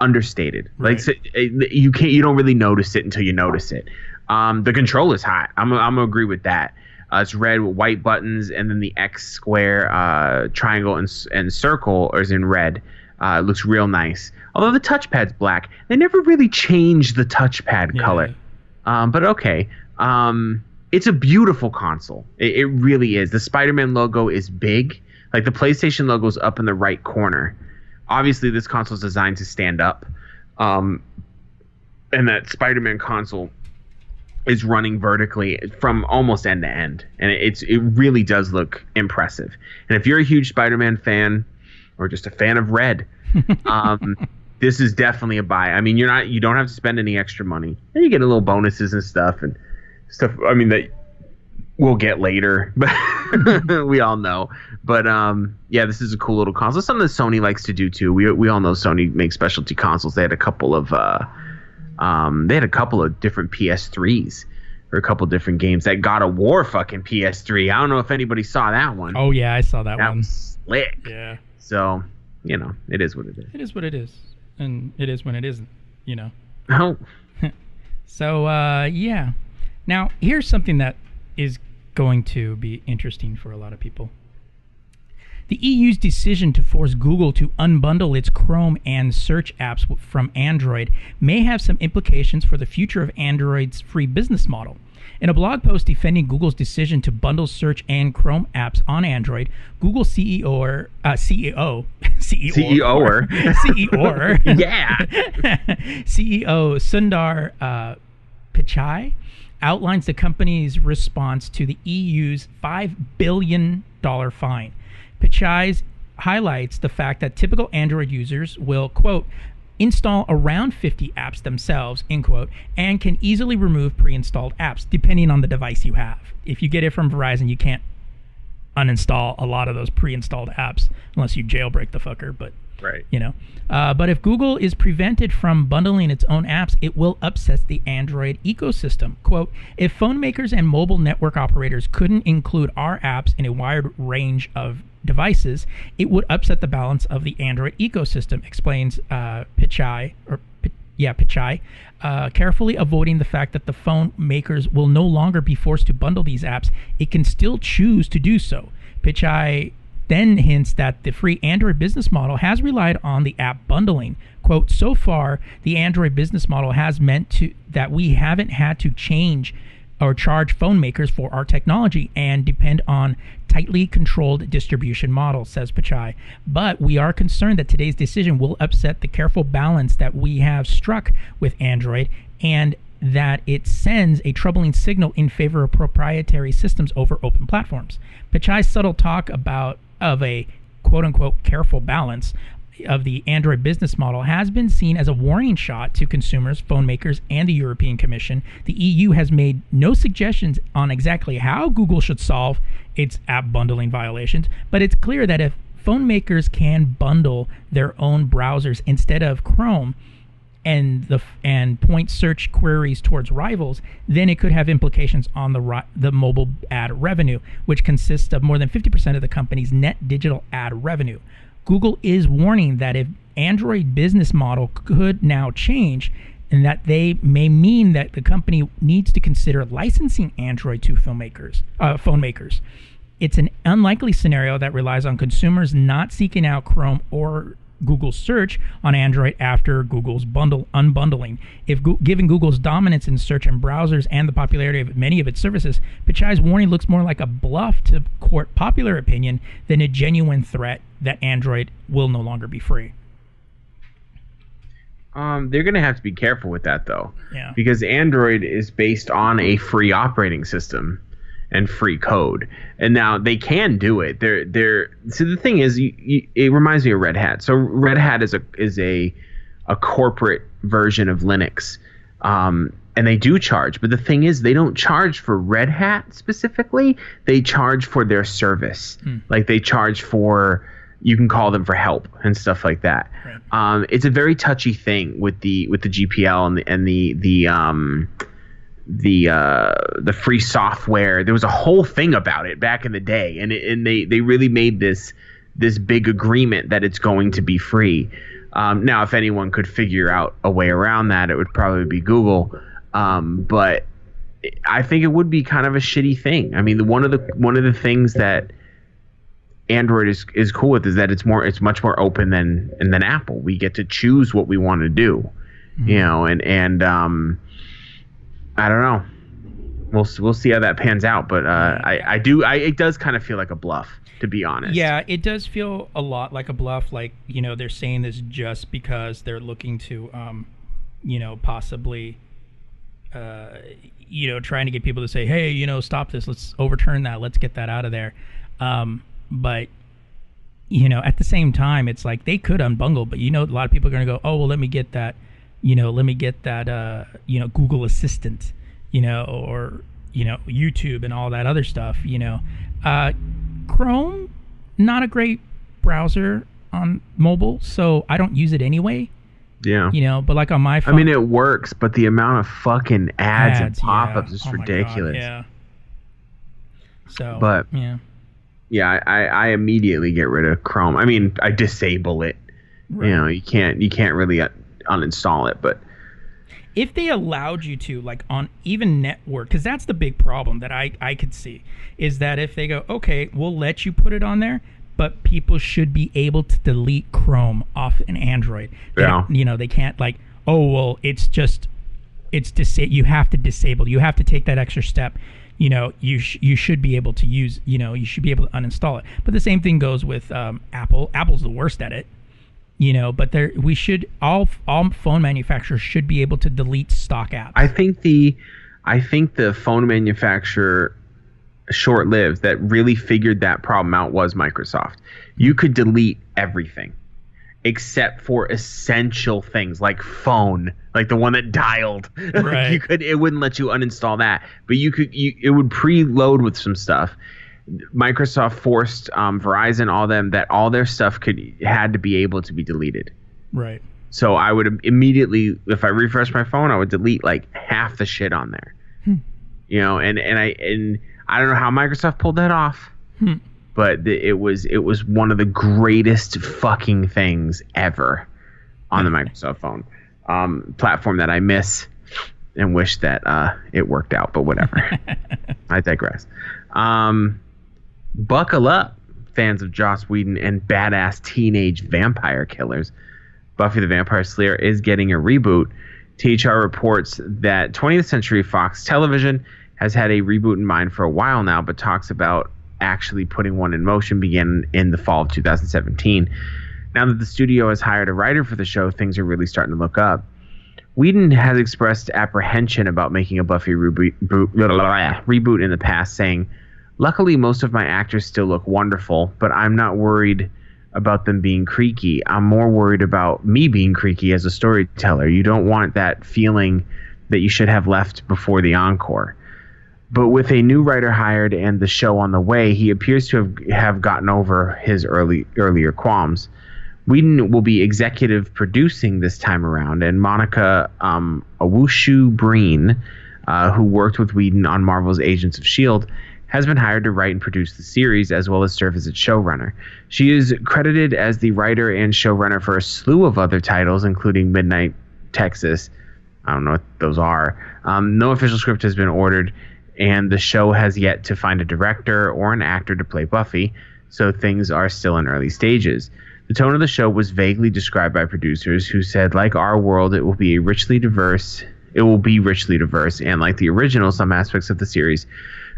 understated. Right. Like, so you can't. You don't really notice it until you notice it. The controller's hot. I'm gonna agree with that. It's red with white buttons, and then the X, square, triangle, and circle is in red. It looks real nice. Although the touchpad's black, they never really change the touchpad color. But okay. It's a beautiful console. It really is. The Spider-Man logo is big. Like, the PlayStation logo is up in the right corner. Obviously, this console is designed to stand up. And that Spider-Man console is running vertically from almost end to end. And it really does look impressive. And if you're a huge Spider-Man fan or just a fan of red, this is definitely a buy. I mean, you don't have to spend any extra money. And you get a little bonuses and stuff. I mean, that we'll get later, but we all know. But yeah, this is a cool little console. Something that Sony likes to do too. We all know Sony makes specialty consoles. They had a couple of different PS3s or a couple different games. That God of War fucking PS3. I don't know if anybody saw that one. Oh yeah, I saw that one. Was slick. Yeah. So you know, it is what it is. It is what it is. And it is when it isn't, you know. Oh. So, yeah. Now, here's something that is going to be interesting for a lot of people. The EU's decision to force Google to unbundle its Chrome and search apps from Android may have some implications for the future of Android's free business model. In a blog post defending Google's decision to bundle search and Chrome apps on Android, Google CEO Sundar Pichai outlines the company's response to the EU's $5 billion fine. Pichai highlights the fact that typical Android users will, quote, install around 50 apps themselves, end quote, and can easily remove pre-installed apps depending on the device you have. If you get it from Verizon, you can't uninstall a lot of those pre-installed apps unless you jailbreak the fucker, but right. You know. But if Google is prevented from bundling its own apps, it will upset the Android ecosystem. Quote, if phone makers and mobile network operators couldn't include our apps in a wide range of devices, it would upset the balance of the Android ecosystem, explains Pichai, carefully avoiding the fact that the phone makers will no longer be forced to bundle these apps. It can still choose to do so. Pichai then hints that the free Android business model has relied on the app bundling. Quote, so far, the Android business model has meant that we haven't had to change or charge phone makers for our technology and depend on tightly controlled distribution model, says Pichai. But we are concerned that today's decision will upset the careful balance that we have struck with Android and that it sends a troubling signal in favor of proprietary systems over open platforms. Pichai's subtle talk of a quote-unquote careful balance of the Android business model has been seen as a warning shot to consumers, phone makers, and the European Commission. The EU has made no suggestions on exactly how Google should solve its app bundling violations, but it's clear that if phone makers can bundle their own browsers instead of Chrome and point search queries towards rivals, then it could have implications on the mobile ad revenue, which consists of more than 50% of the company's net digital ad revenue. Google is warning that if Android business model could now change, and that they may mean that the company needs to consider licensing Android to phone makers. It's an unlikely scenario that relies on consumers not seeking out Chrome or Google search on Android after Google's unbundling. If given Google's dominance in search and browsers and the popularity of many of its services, Pichai's warning looks more like a bluff to court popular opinion than a genuine threat that Android will no longer be free. They're going to have to be careful with that, though, yeah, because Android is based on a free operating system and free code. And now they can do it. So the thing is, it reminds me of Red Hat. So Red Hat is a corporate version of Linux. And they do charge, but the thing is, they don't charge for Red Hat specifically. They charge for their service. Like they charge for, you can call them for help and stuff like that. Right. It's a very touchy thing with the GPL and the free software. There was a whole thing about it back in the day, and they really made this big agreement that it's going to be free. Now, if anyone could figure out a way around that, it would probably be Google. But I think it would be kind of a shitty thing. I mean, one of the things that Android is cool with is that it's much more open than Apple. We get to choose what we want to do, you know, and I don't know. We'll see how that pans out, but it does kind of feel like a bluff, to be honest. Yeah, it does feel a lot like a bluff. Like, you know, they're saying this just because they're looking to, you know, possibly, you know, trying to get people to say, hey, you know, stop this. Let's overturn that. Let's get that out of there. But, you know, at the same time, it's like they could unbundle, but, you know, a lot of people are going to go, oh, well, let me get that. You know, let me get that, you know, Google Assistant, you know, or, you know, YouTube and all that other stuff, you know. Chrome, not a great browser on mobile, so I don't use it anyway. Yeah. You know, but like on my phone. I mean, it works, but the amount of fucking ads and pop-ups is ridiculous. God, yeah. So, but, yeah. Yeah, I immediately get rid of Chrome. I mean, I disable it. Right. You know, you can't really uninstall it, but if they allowed you to, like, on even network, because that's the big problem that I could see, is that if they go, okay, we'll let you put it on there, but people should be able to delete Chrome off an Android. Yeah. You know, they can't, like, oh, well, it's just, it's you have to disable, you have to take that extra step, you know, you should be able to use, you know, you should be able to uninstall it. But the same thing goes with Apple. Apple's the worst at it. You know, but we should all phone manufacturers should be able to delete stock apps. I think the phone manufacturer, short-lived, that really figured that problem out was Microsoft. You could delete everything except for essential things like phone, like the one that dialed. Right. It wouldn't let you uninstall that, but it would preload with some stuff. Microsoft forced Verizon, all them, that all their stuff had to be able to be deleted. Right. So I would immediately, if I refresh my phone, I would delete like half the shit on there. You know, and I don't know how Microsoft pulled that off, but it was one of the greatest fucking things ever on the Microsoft phone platform that I miss and wish that it worked out. But whatever. I digress. Buckle up, fans of Joss Whedon and badass teenage vampire killers, Buffy the Vampire Slayer is getting a reboot. THR reports that 20th Century Fox Television has had a reboot in mind for a while now, but talks about actually putting one in motion began in the fall of 2017. Now that the studio has hired a writer for the show, things are really starting to look up. Whedon has expressed apprehension about making a Buffy reboot in the past, saying, "Luckily, most of my actors still look wonderful, but I'm not worried about them being creaky. I'm more worried about me being creaky as a storyteller. You don't want that feeling that you should have left before the encore." But with a new writer hired and the show on the way, he appears to have gotten over his earlier qualms. Whedon will be executive producing this time around, and Monica Owusu-Breen, who worked with Whedon on Marvel's Agents of S.H.I.E.L.D., has been hired to write and produce the series as well as serve as its showrunner. She is credited as the writer and showrunner for a slew of other titles, including Midnight Texas. I don't know what those are. No official script has been ordered, and the show has yet to find a director or an actor to play Buffy, so things are still in early stages. The tone of the show was vaguely described by producers who said, like our world, it will be richly diverse, and like the original, some aspects of the series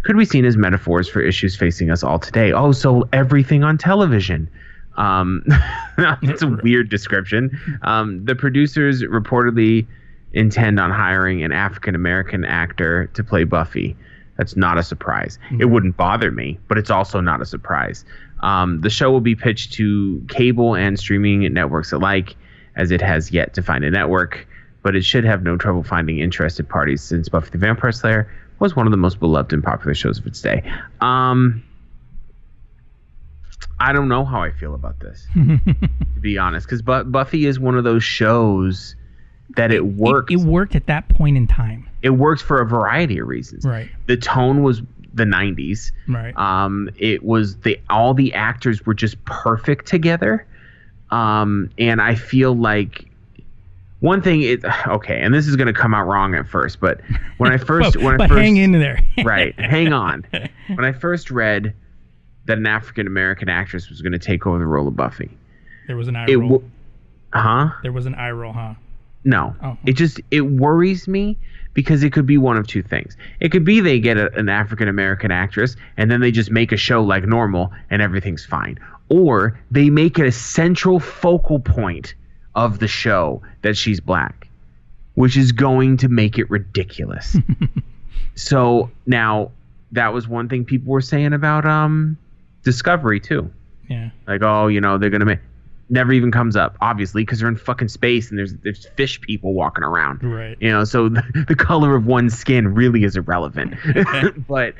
could be seen as metaphors for issues facing us all today. Oh, so everything on television. That's a weird description. The producers reportedly intend on hiring an African-American actor to play Buffy. That's not a surprise. It wouldn't bother me, but it's also not a surprise. The show will be pitched to cable and streaming networks alike, as it has yet to find a network, but it should have no trouble finding interested parties since Buffy the Vampire Slayer was one of the most beloved and popular shows of its day. I don't know how I feel about this, to be honest, because Buffy is one of those shows that it worked at that point in time. It worked for a variety of reasons. Right. The tone was the 90s. Right. It was all the actors were just perfect together. And I feel like one thing is okay, and this is going to come out wrong at first, but when I first hang in there. Right. Hang on. When I first read that an African American actress was going to take over the role of Buffy, there was an eye roll. There was an eye roll, huh? No, it worries me because it could be one of two things. It could be they get an African-American actress and then they just make a show like normal and everything's fine. Or they make it a central focal point of the show that she's black, which is going to make it ridiculous. So now that was one thing people were saying about Discovery too. Yeah. Like, oh, they're going to make... Never even comes up, obviously, because they're in fucking space and there's fish people walking around. Right. So the color of one's skin really is irrelevant. But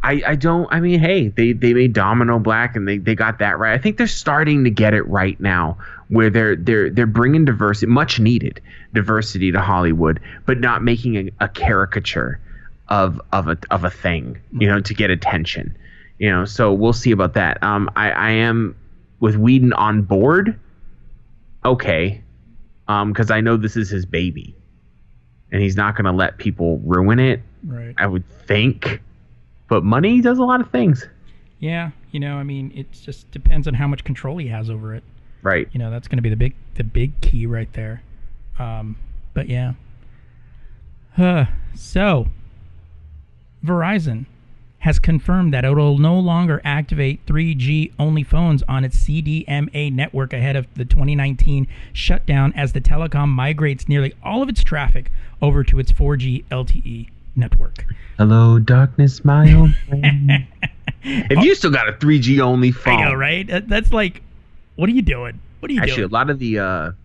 hey, they made Domino black and they got that right. I think they're starting to get it right now, where they're bringing diversity, much needed diversity, to Hollywood, but not making a caricature of a thing, to get attention. So we'll see about that. I am with Whedon on board, okay, because I know this is his baby, and he's not going to let people ruin it, right? I would think, but money does a lot of things. Yeah, it just depends on how much control he has over it, right? That's going to be the big key right there. But yeah. So, Verizon has confirmed that it will no longer activate 3G-only phones on its CDMA network ahead of the 2019 shutdown, as the telecom migrates nearly all of its traffic over to its 4G LTE network. Hello, darkness, my old friend. If you still got a 3G-only phone. I know, right? That's like, what are you doing? Actually, a lot of the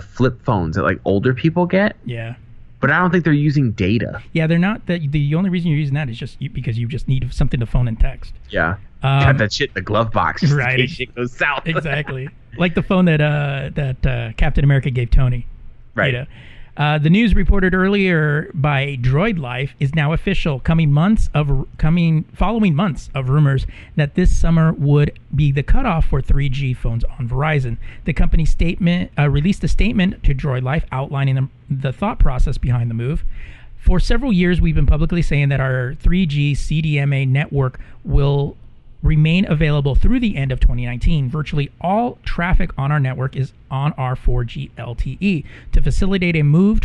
flip phones that like older people get. Yeah. But I don't think they're using data. Yeah, they're not. The only reason you're using that is just because you just need something to phone and text. Yeah. Got that shit in the glove box. Right. In case shit goes south. Exactly. Like the phone that Captain America gave Tony. Right. The news reported earlier by Droid Life is now official, following months of rumors that this summer would be the cutoff for 3G phones on Verizon. The company released a statement to Droid Life outlining the thought process behind the move. For several years, we've been publicly saying that our 3G CDMA network will remain available through the end of 2019. Virtually all traffic on our network is on our 4G LTE. To facilitate a smooth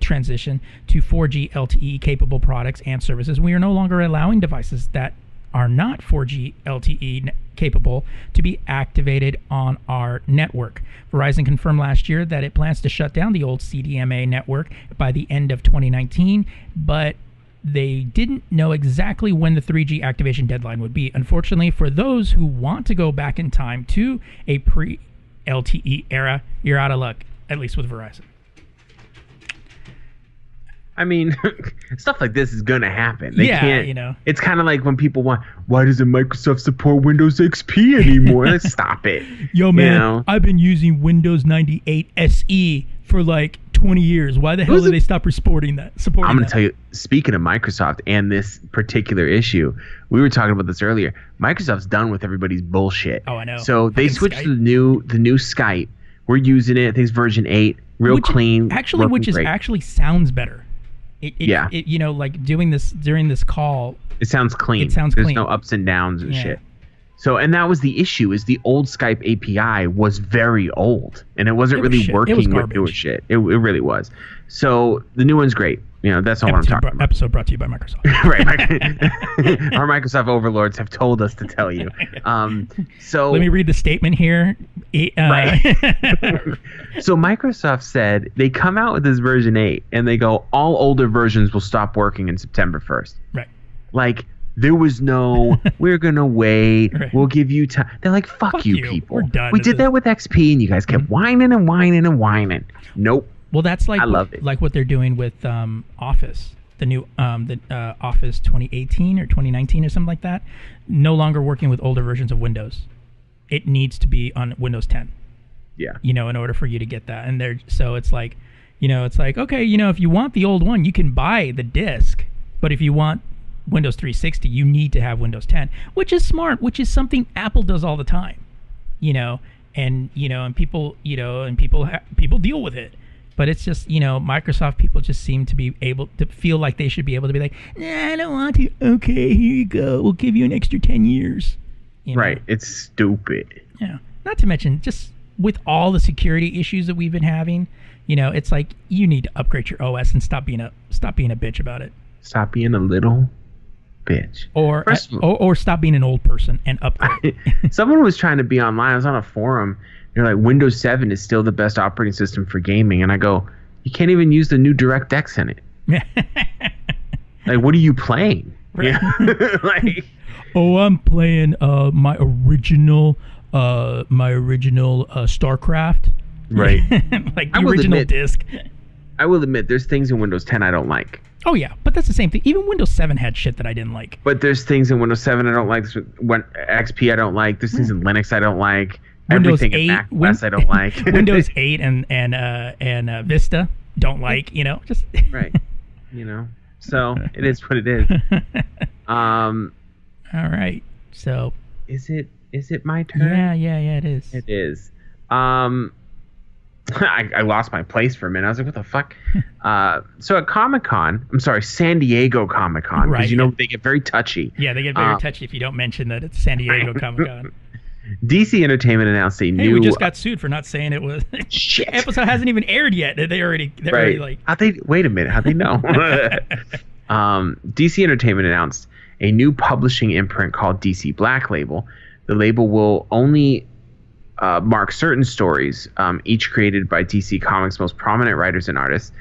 transition to 4G LTE-capable products and services, we are no longer allowing devices that are not 4G LTE capable to be activated on our network. Verizon confirmed last year that it plans to shut down the old CDMA network by the end of 2019, but they didn't know exactly when the 3G activation deadline would be. Unfortunately, for those who want to go back in time to a pre-LTE era, you're out of luck, at least with Verizon. I mean, stuff like this is going to happen. They can't, you know. It's kind of like when people want, why doesn't Microsoft support Windows XP anymore? Let's stop it. Yo, man, you know? I've been using Windows 98 SE for like 20 years. Why the hell did they stop supporting that? I'm going to tell you, speaking of Microsoft and this particular issue, we were talking about this earlier. Microsoft's done with everybody's bullshit. Oh, I know. So they switched to the new Skype. We're using it. I think it's version 8. Real clean. Actually, which is actually sounds better. It, you know, like during this call, it sounds clean. There's no ups and downs and shit. So, and that was the issue, is the old Skype API was very old and it wasn't really working with newer shit. It really was. So the new one's great. You know, that's all I'm talking about. Episode brought to you by Microsoft. Right. Our Microsoft overlords have told us to tell you. So let me read the statement here. So Microsoft said they come out with this version 8 and they go, all older versions will stop working in September 1st. Right. Like, there was no, we're going to wait. Right. We'll give you time. They're like, fuck you people. We're done. We did that with XP and you guys kept whining and whining and whining. Nope. Well, that's like what they're doing with Office, the new Office 2018 or 2019 or something like that. No longer working with older versions of Windows. It needs to be on Windows 10. Yeah. You know, in order for you to get that. And they're so it's like, you know, it's like, okay, you know, if you want the old one, you can buy the disc. But if you want Windows 360, you need to have Windows 10, which is smart, which is something Apple does all the time. You know, and people, people deal with it. But it's just, you know, Microsoft people just seem to be able to feel like they should be able to be like, nah, I don't want to. Okay, here you go. We'll give you an extra 10 years. You know? Right. It's stupid. Yeah. Not to mention, just with all the security issues that we've been having, you know, it's like you need to upgrade your OS and stop being a bitch about it. Stop being a little bitch. Or stop being an old person and upgrade. Someone was trying to be online. I was on a forum. They're like, Windows 7 is still the best operating system for gaming. And I go, you can't even use the new DirectX in it. Like, what are you playing? Right. Yeah. Like, oh, I'm playing my original StarCraft. Right. Like the original disc. I will admit, there's things in Windows 10 I don't like. Oh, yeah. But that's the same thing. Even Windows 7 had shit that I didn't like. But there's things in Windows 7 I don't like. XP I don't like. There's things in Linux I don't like. Windows Everything 8, in Mac OS I don't like. Windows 8 and Vista don't like, you know, just right, you know. So it is what it is. All right. So is it my turn? Yeah. It is. It is. I lost my place for a minute. I was like, what the fuck? So at San Diego Comic-Con, because they get very touchy. Yeah, they get very touchy if you don't mention that it's San Diego Comic-Con. DC Entertainment announced a new... Hey, we just got sued for not saying it was... Shit. Episode hasn't even aired yet. They're already like... Wait a minute. How'd they know? DC Entertainment announced a new publishing imprint called DC Black Label. The label will only mark certain stories, each created by DC Comics' most prominent writers and artists.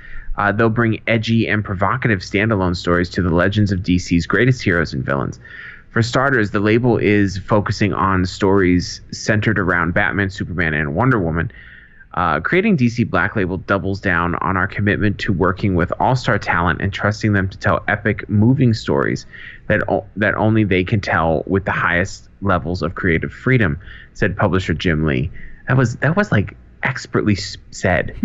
They'll bring edgy and provocative standalone stories to the legends of DC's greatest heroes and villains. For starters, the label is focusing on stories centered around Batman, Superman, and Wonder Woman. Creating DC Black Label doubles down on our commitment to working with all-star talent and trusting them to tell epic, moving stories that only they can tell with the highest levels of creative freedom, said publisher Jim Lee. That was like expertly said.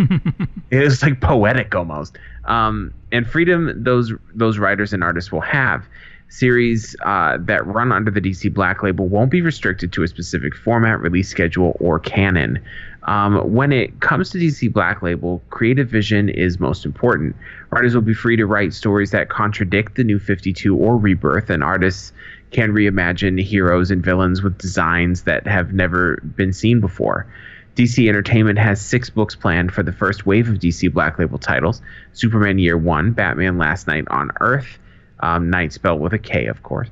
It was like poetic almost. And freedom those writers and artists will have. Series that run under the DC Black label won't be restricted to a specific format, release schedule, or canon. When it comes to DC Black label, creative vision is most important. Writers will be free to write stories that contradict the New 52 or Rebirth, and artists can reimagine heroes and villains with designs that have never been seen before. DC Entertainment has 6 books planned for the first wave of DC Black label titles: Superman Year One, Batman Last Night on Earth, Night spelled with a K, of course.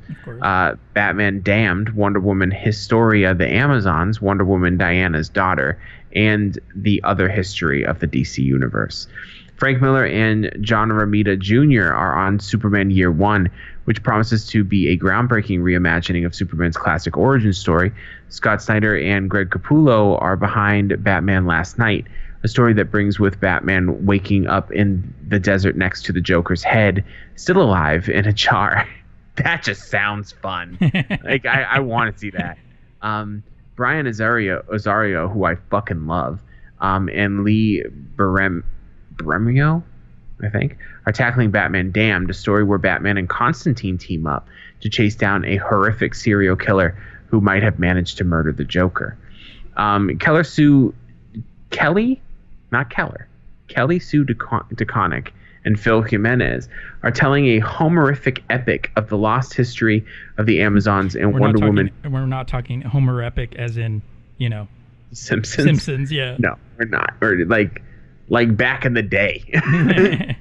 Batman Damned, Wonder Woman Historia the Amazons, Wonder Woman Diana's Daughter, and The Other History of the DC Universe. Frank Miller and John Romita Jr. are on Superman Year One, which promises to be a groundbreaking reimagining of Superman's classic origin story. Scott Snyder and Greg Capullo are behind Batman Last Night, a story that brings with Batman waking up in the desert next to the Joker's head, still alive in a jar. That just sounds fun. Like, I want to see that. Brian Azario, who I fucking love, and Lee Beremio, I think, are tackling Batman Damned, a story where Batman and Constantine team up to chase down a horrific serial killer who might have managed to murder the Joker. Kelly Sue DeConnick and Phil Jimenez are telling a homerific epic of the lost history of the Amazons and Wonder Woman. And we're not talking homerific as in, you know, Simpsons. Simpsons, yeah. No, we're not. We're like back in the day.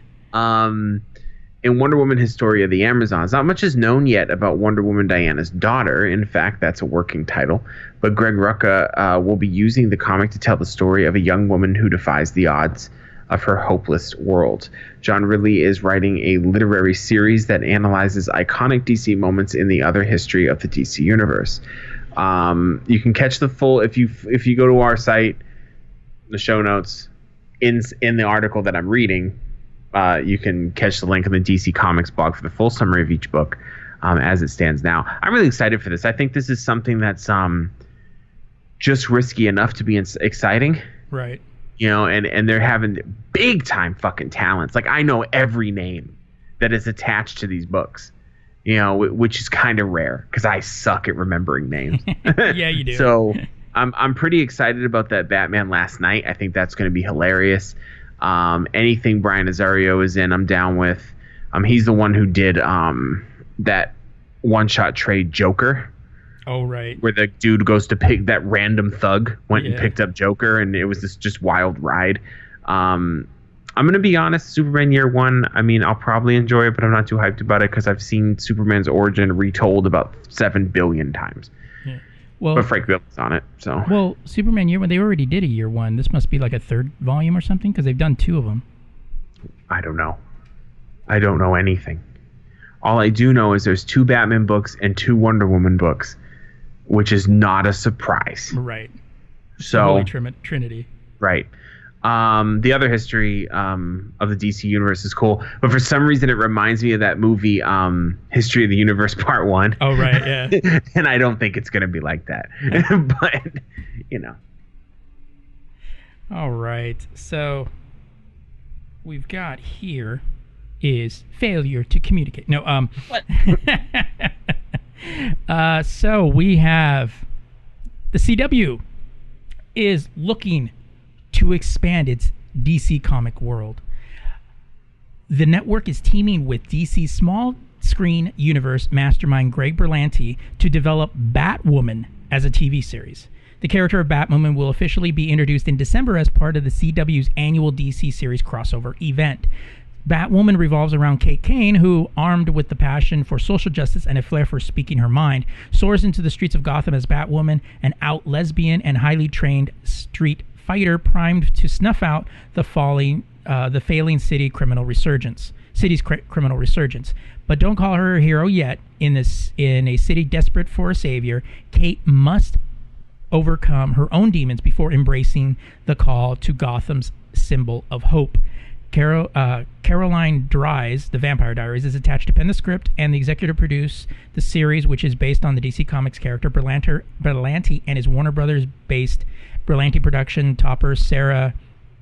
In Wonder Woman Historia of the Amazons, not much is known yet about Wonder Woman Diana's Daughter. In fact, that's a working title. But Greg Rucka will be using the comic to tell the story of a young woman who defies the odds of her hopeless world. John Ridley is writing a literary series that analyzes iconic DC moments in the other history of the DC Universe. You can catch the full, if you go to our site, the show notes, in the article that I'm reading, you can catch the link in the DC Comics blog for the full summary of each book as it stands now. I'm really excited for this. I think this is something that's just risky enough to be exciting. Right. You know, and they're having big-time fucking talents. Like, I know every name that is attached to these books, you know, which is kind of rare because I suck at remembering names. Yeah, you do. So I'm pretty excited about that Batman Last Night. I think that's going to be hilarious. Anything Brian Azario is in, I'm down with. He's the one who did that one-shot trade Joker. Oh, right. Where the dude goes to pick that random thug, and picked up Joker, and it was this just wild ride. I'm going to be honest, Superman Year One, I mean, I'll probably enjoy it, but I'm not too hyped about it because I've seen Superman's origin retold about 7 billion times. Yeah. Well, but Frank Miller's on it, so. Well, Superman Year One, they already did a Year One. This must be like a third volume or something, because they've done 2 of them. I don't know. I don't know anything. All I do know is there's 2 Batman books and 2 Wonder Woman books, which is not a surprise. Right. So. Trinity. Right. The Other History of the DC Universe is cool, but for some reason it reminds me of that movie History of the Universe Part 1. Oh, right, yeah. And I don't think it's going to be like that. But, you know. All right. So we've got here is failure to communicate. No, What? So we have the CW is looking to expand its DC comic world. The network is teaming with DC's small screen universe mastermind Greg Berlanti to develop Batwoman as a TV series. The character of Batwoman will officially be introduced in December as part of the CW's annual DC series crossover event. Batwoman revolves around Kate Kane, who, armed with the passion for social justice and a flair for speaking her mind, soars into the streets of Gotham as Batwoman, an out lesbian and highly trained street fighter primed to snuff out the failing criminal resurgence. But don't call her a hero yet. In a city desperate for a savior, Kate must overcome her own demons before embracing the call to Gotham's symbol of hope. Caroline Dries, The Vampire Diaries, is attached to pen the script and the executive produce the series, which is based on the DC Comics character Berlanti and his Warner Brothers-based Berlanti production topper Sarah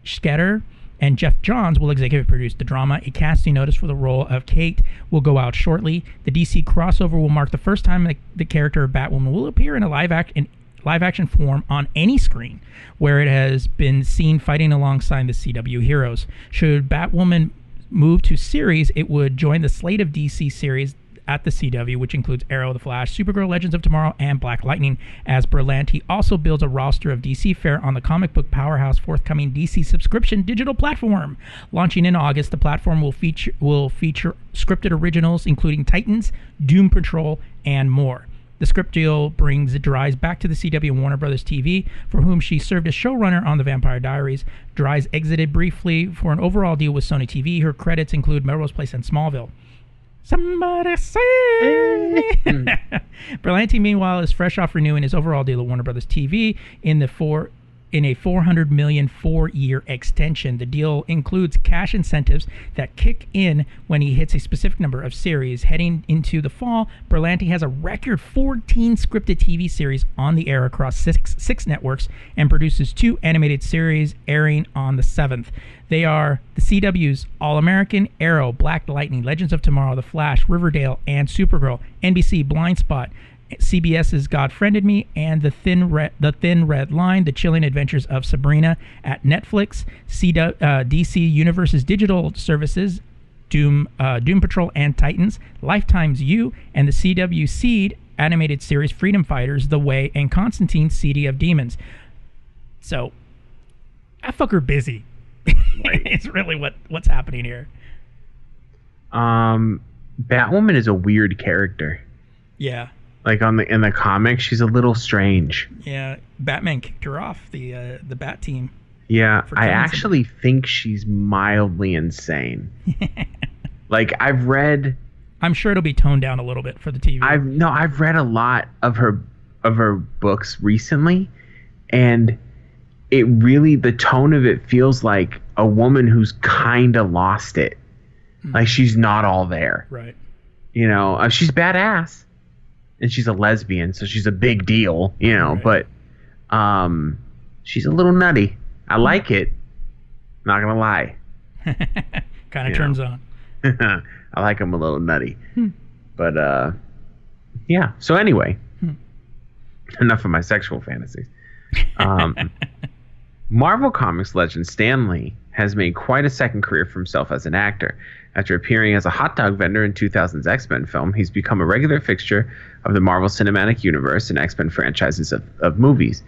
Schechter and Jeff Johns will executive produce the drama. A casting notice for the role of Kate will go out shortly. The DC crossover will mark the first time the character of Batwoman will appear in a live action form on any screen, where it has been seen fighting alongside the CW heroes. Should Batwoman move to series, it would join the slate of DC series at the CW, which includes Arrow, The Flash, Supergirl, Legends of Tomorrow, and Black Lightning. As Berlanti also builds a roster of DC fare on the comic book powerhouse forthcoming DC subscription digital platform. Launching in August, the platform will feature scripted originals including Titans, Doom Patrol, and more. The script deal brings Dries back to the CW and Warner Brothers TV, for whom she served as showrunner on The Vampire Diaries. Dries exited briefly for an overall deal with Sony TV. Her credits include Melrose Place and Smallville. Somebody say Berlanti, meanwhile, is fresh off renewing his overall deal at Warner Brothers TV in a $400 million 4-year extension. The deal includes cash incentives that kick in when he hits a specific number of series. Heading into the fall, Berlanti has a record 14 scripted TV series on the air across six networks, and produces 2 animated series airing on the 7th. They are the CW's All-American, Arrow, Black Lightning, Legends of Tomorrow, The Flash, Riverdale, and Supergirl, NBC, Blind Spot, CBS's God Friended Me, and The Thin Red Line, The Chilling Adventures of Sabrina. At Netflix, DC Universe's digital services, Doom Patrol and Titans, Lifetime's You, and the CW Seed animated series Freedom Fighters, The Way, and Constantine's City of Demons. So, I fucker busy. Right. It's really what's happening here. Batwoman is a weird character. Yeah. Like in the comics, she's a little strange. Yeah, Batman kicked her off the Bat Team. Yeah, I actually think she's mildly insane. Like I've read, I'm sure it'll be toned down a little bit for the TV. I've read a lot of her books recently, and it really, the tone of it feels like a woman who's kind of lost it. Mm. Like she's not all there. Right. You know, she's badass. And she's a lesbian, so she's a big deal, you know, right. But she's a little nutty. I like it. Not going to lie. Kind of turns know. On. I like them a little nutty. But, yeah. So anyway, enough of my sexual fantasies. Marvel Comics legend Stan Lee has made quite a second career for himself as an actor. After appearing as a hot dog vendor in 2000's X-Men film, he's become a regular fixture of the Marvel Cinematic Universe and X-Men franchises of movies.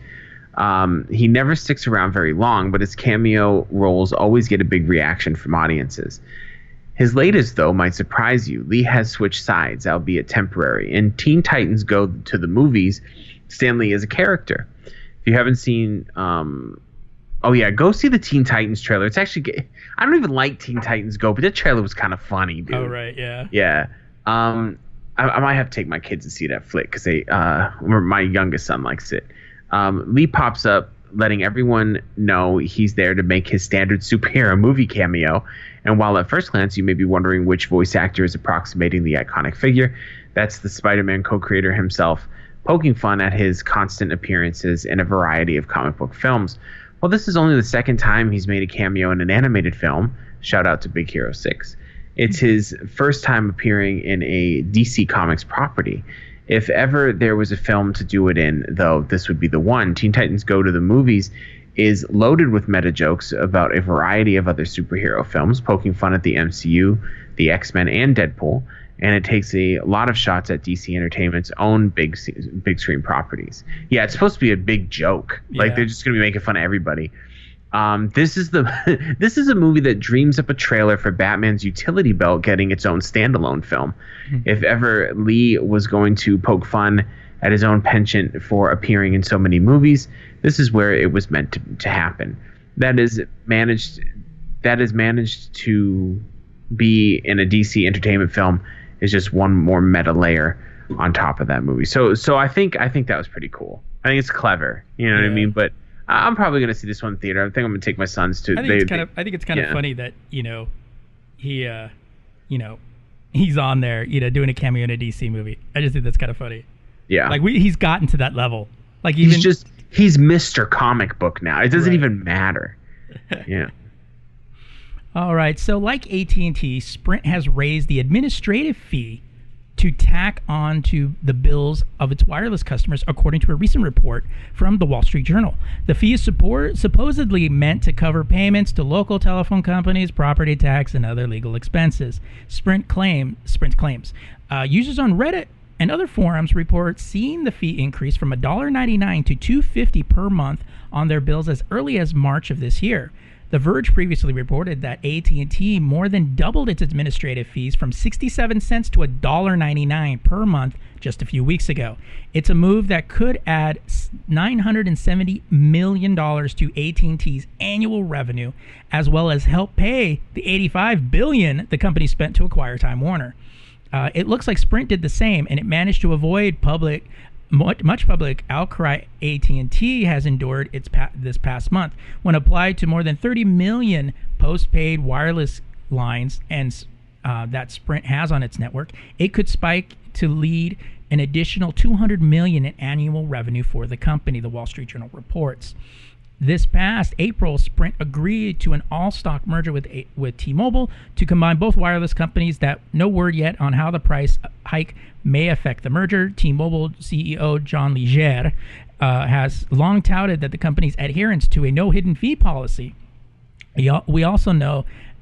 He never sticks around very long, but his cameo roles always get a big reaction from audiences. His latest, though, might surprise you. Lee has switched sides, albeit temporary. In Teen Titans Go to the Movies, Stan Lee is a character. If you haven't seen... Oh, yeah, go see the Teen Titans trailer. It's actually... I don't even like Teen Titans Go, but that trailer was kind of funny, dude. Oh, right, yeah. Yeah. I might have to take my kids to see that flick because my youngest son likes it. Lee pops up, letting everyone know he's there to make his standard superhero movie cameo. And while at first glance you may be wondering which voice actor is approximating the iconic figure, that's the Spider-Man co-creator himself, poking fun at his constant appearances in a variety of comic book films. Well, this is only the second time he's made a cameo in an animated film. Shout out to Big Hero 6. It's his first time appearing in a DC Comics property. If ever there was a film to do it in, though, this would be the one. Teen Titans Go to the Movies is loaded with meta jokes about a variety of other superhero films, poking fun at the MCU, the X-Men, and Deadpool, and it takes a lot of shots at DC Entertainment's own big screen properties. Yeah, it's supposed to be a big joke. Like, yeah. They're just going to be making fun of everybody. This is a movie that dreams up a trailer for Batman's utility belt getting its own standalone film. Mm-hmm. If ever Lee was going to poke fun at his own penchant for appearing in so many movies, this is where it was meant to happen. That is managed to be in a DC Entertainment film is just one more meta layer on top of that movie. So I think that was pretty cool. I think it's clever. You know what I mean? But I'm probably going to see this one in theater. I think I'm going to take my sons to. I think it's kind of funny that he's on there doing a cameo in a DC movie. I just think that's kind of funny. Yeah, like he's gotten to that level. Like even, he's Mr. Comic Book now. It doesn't even matter. Yeah. All right, so like AT&T, Sprint has raised the administrative fee to tack on to the bills of its wireless customers, according to a recent report from the Wall Street Journal. The fee is supposedly meant to cover payments to local telephone companies, property tax, and other legal expenses. Sprint claims. Users on Reddit and other forums report seeing the fee increase from $1.99 to $2.50 per month on their bills as early as March of this year. The Verge previously reported that AT&T more than doubled its administrative fees from 67 cents to $1.99 per month just a few weeks ago. It's a move that could add $970 million to AT&T's annual revenue, as well as help pay the $85 billion the company spent to acquire Time Warner. It looks like Sprint did the same, and it managed to avoid much public outcry AT&T has endured this past month when applied to more than 30 million postpaid wireless lines and that Sprint has on its network. It could spike to lead an additional $200 million in annual revenue for the company, the Wall Street Journal reports. This past April, Sprint agreed to an all-stock merger with T-Mobile to combine both wireless companies. That no word yet on how the price hike may affect the merger. T-Mobile CEO John Legere has long touted that the company's adherence to a no-hidden fee policy. We also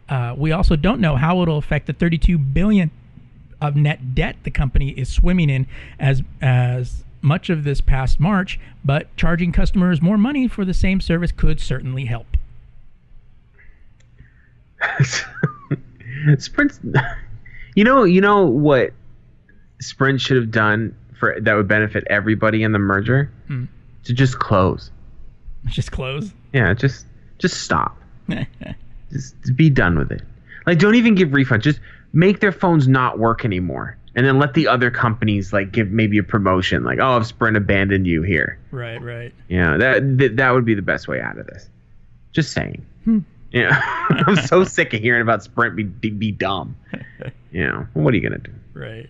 don't know how it'll affect the $32 billion of net debt the company is swimming in as much of this past March, but charging customers more money for the same service could certainly help. Sprint, you know what Sprint should have done for that would benefit everybody in the merger? To just close. Just close? Yeah, just stop. Just be done with it. Like, don't even give refunds. Just make their phones not work anymore. And then let the other companies, like, give maybe a promotion, like, oh, if Sprint abandoned you here. Right. Yeah, that would be the best way out of this. Just saying. Yeah, I'm so sick of hearing about Sprint be dumb. What are you going to do? Right.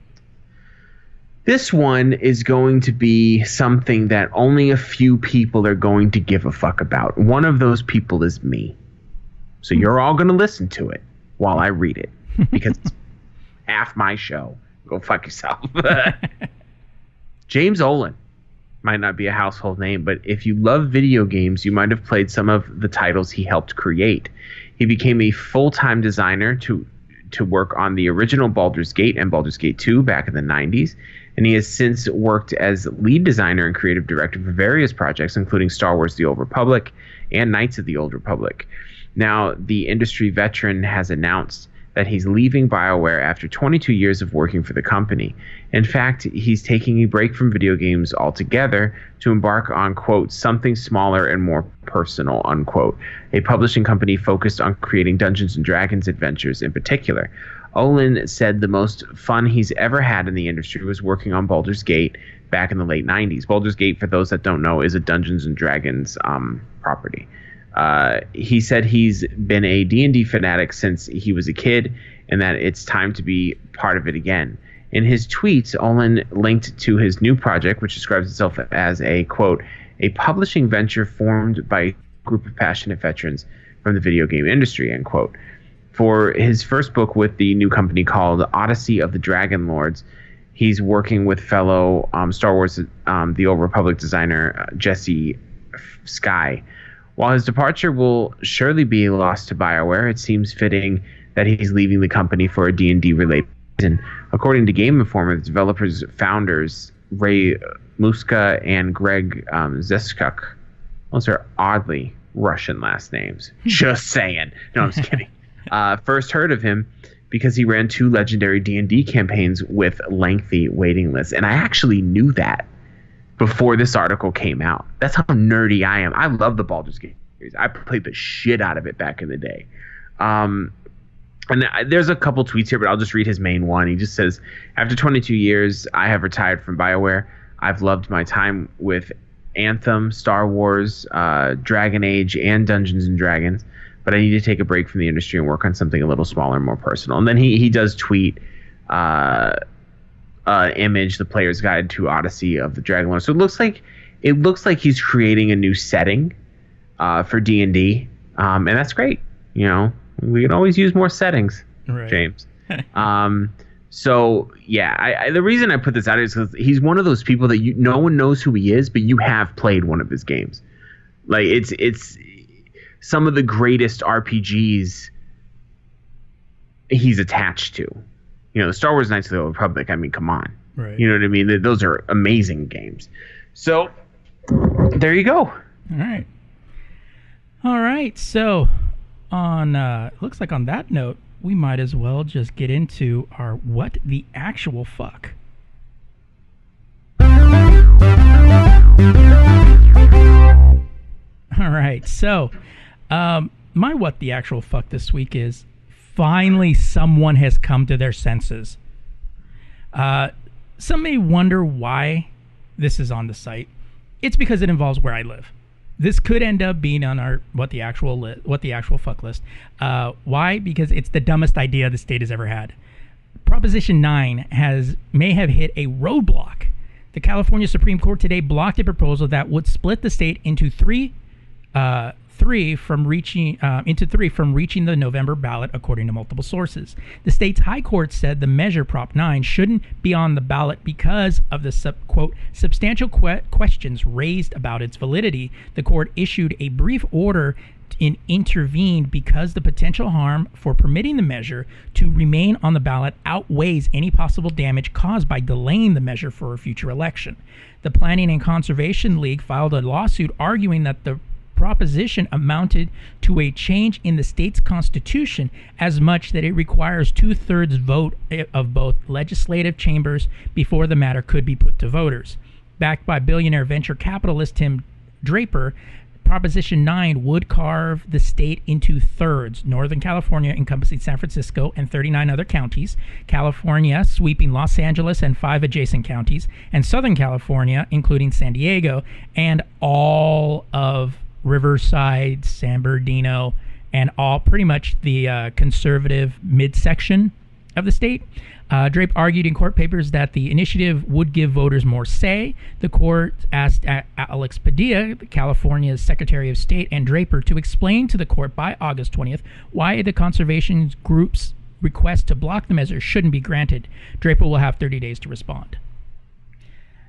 This one is going to be something that only a few people are going to give a fuck about. One of those people is me. So you're all going to listen to it while I read it, because it's half my show. Go fuck yourself. James Olin might not be a household name, but if you love video games, you might have played some of the titles he helped create. He became a full-time designer to work on the original Baldur's Gate and Baldur's Gate 2 back in the 90s, and he has since worked as lead designer and creative director for various projects, including Star Wars The Old Republic and Knights of the Old Republic. Now, the industry veteran has announced that he's leaving BioWare after 22 years of working for the company. In fact, he's taking a break from video games altogether to embark on, quote, something smaller and more personal, unquote, a publishing company focused on creating Dungeons & Dragons adventures in particular. Olin said the most fun he's ever had in the industry was working on Baldur's Gate back in the late 90s. Baldur's Gate, for those that don't know, is a Dungeons & Dragons property. He said he's been a D&D fanatic since he was a kid and that it's time to be part of it again. In his tweets, Olin linked to his new project, which describes itself as a, quote, a publishing venture formed by a group of passionate veterans from the video game industry, end quote, for his first book with the new company called Odyssey of the Dragon Lords. He's working with fellow Star Wars The Old Republic designer Jesse Skye. While his departure will surely be a loss to BioWare, it seems fitting that he's leaving the company for a D&D-related reason. According to Game Informer, the developers' founders, Ray Muska and Greg Zeskuk, those are oddly Russian last names. Just saying. No, I'm just kidding. First heard of him because he ran two legendary D&D campaigns with lengthy waiting lists. And I actually knew that before this article came out. That's how nerdy I am. I love the Baldur's Gate series. I played the shit out of it back in the day. And there's a couple tweets here, but I'll just read his main one. He just says, after 22 years, I have retired from BioWare. I've loved my time with Anthem, Star Wars, Dragon Age, and Dungeons & Dragons, but I need to take a break from the industry and work on something a little smaller and more personal. And then he does tweet image, the player's guide to Odyssey of the Dragonlord. So it looks like he's creating a new setting for D&D, and that's great. We can always use more settings, right, James. So, yeah, the reason I put this out is because he's one of those people that no one knows who he is, but you have played one of his games. Like, it's some of the greatest RPGs he's attached to. You know, Star Wars Knights of the Old Republic, I mean, come on. Right. You know what I mean? Those are amazing games. So, there you go. All right. So, looks like on that note, we might as well just get into our What the Actual Fuck. All right, so my What the Actual Fuck this week is finally someone has come to their senses. Some may wonder why this is on the site. It's because it involves where I live. This could end up being on our What the Actual Fuck list. Why? Because it's the dumbest idea the state has ever had. Proposition 9 may have hit a roadblock. The California Supreme Court today blocked a proposal that would split the state into three from reaching the November ballot, according to multiple sources. The state's high court said the measure, Prop 9, shouldn't be on the ballot because of the quote, substantial questions raised about its validity. The court issued a brief order and intervened because the potential harm for permitting the measure to remain on the ballot outweighs any possible damage caused by delaying the measure for a future election. The Planning and Conservation League filed a lawsuit arguing that the proposition amounted to a change in the state's constitution as much that it requires 2/3 vote of both legislative chambers before the matter could be put to voters. Backed by billionaire venture capitalist Tim Draper, Proposition 9 would carve the state into thirds, Northern California encompassing San Francisco and 39 other counties, California sweeping Los Angeles and 5 adjacent counties, and Southern California, including San Diego, and all of Riverside, San Bernardino, and all pretty much the conservative midsection of the state. Drape argued in court papers that the initiative would give voters more say. The court asked Alex Padilla, California's Secretary of State, and Draper to explain to the court by August 20th why the conservation group's request to block the measure shouldn't be granted. Draper will have 30 days to respond.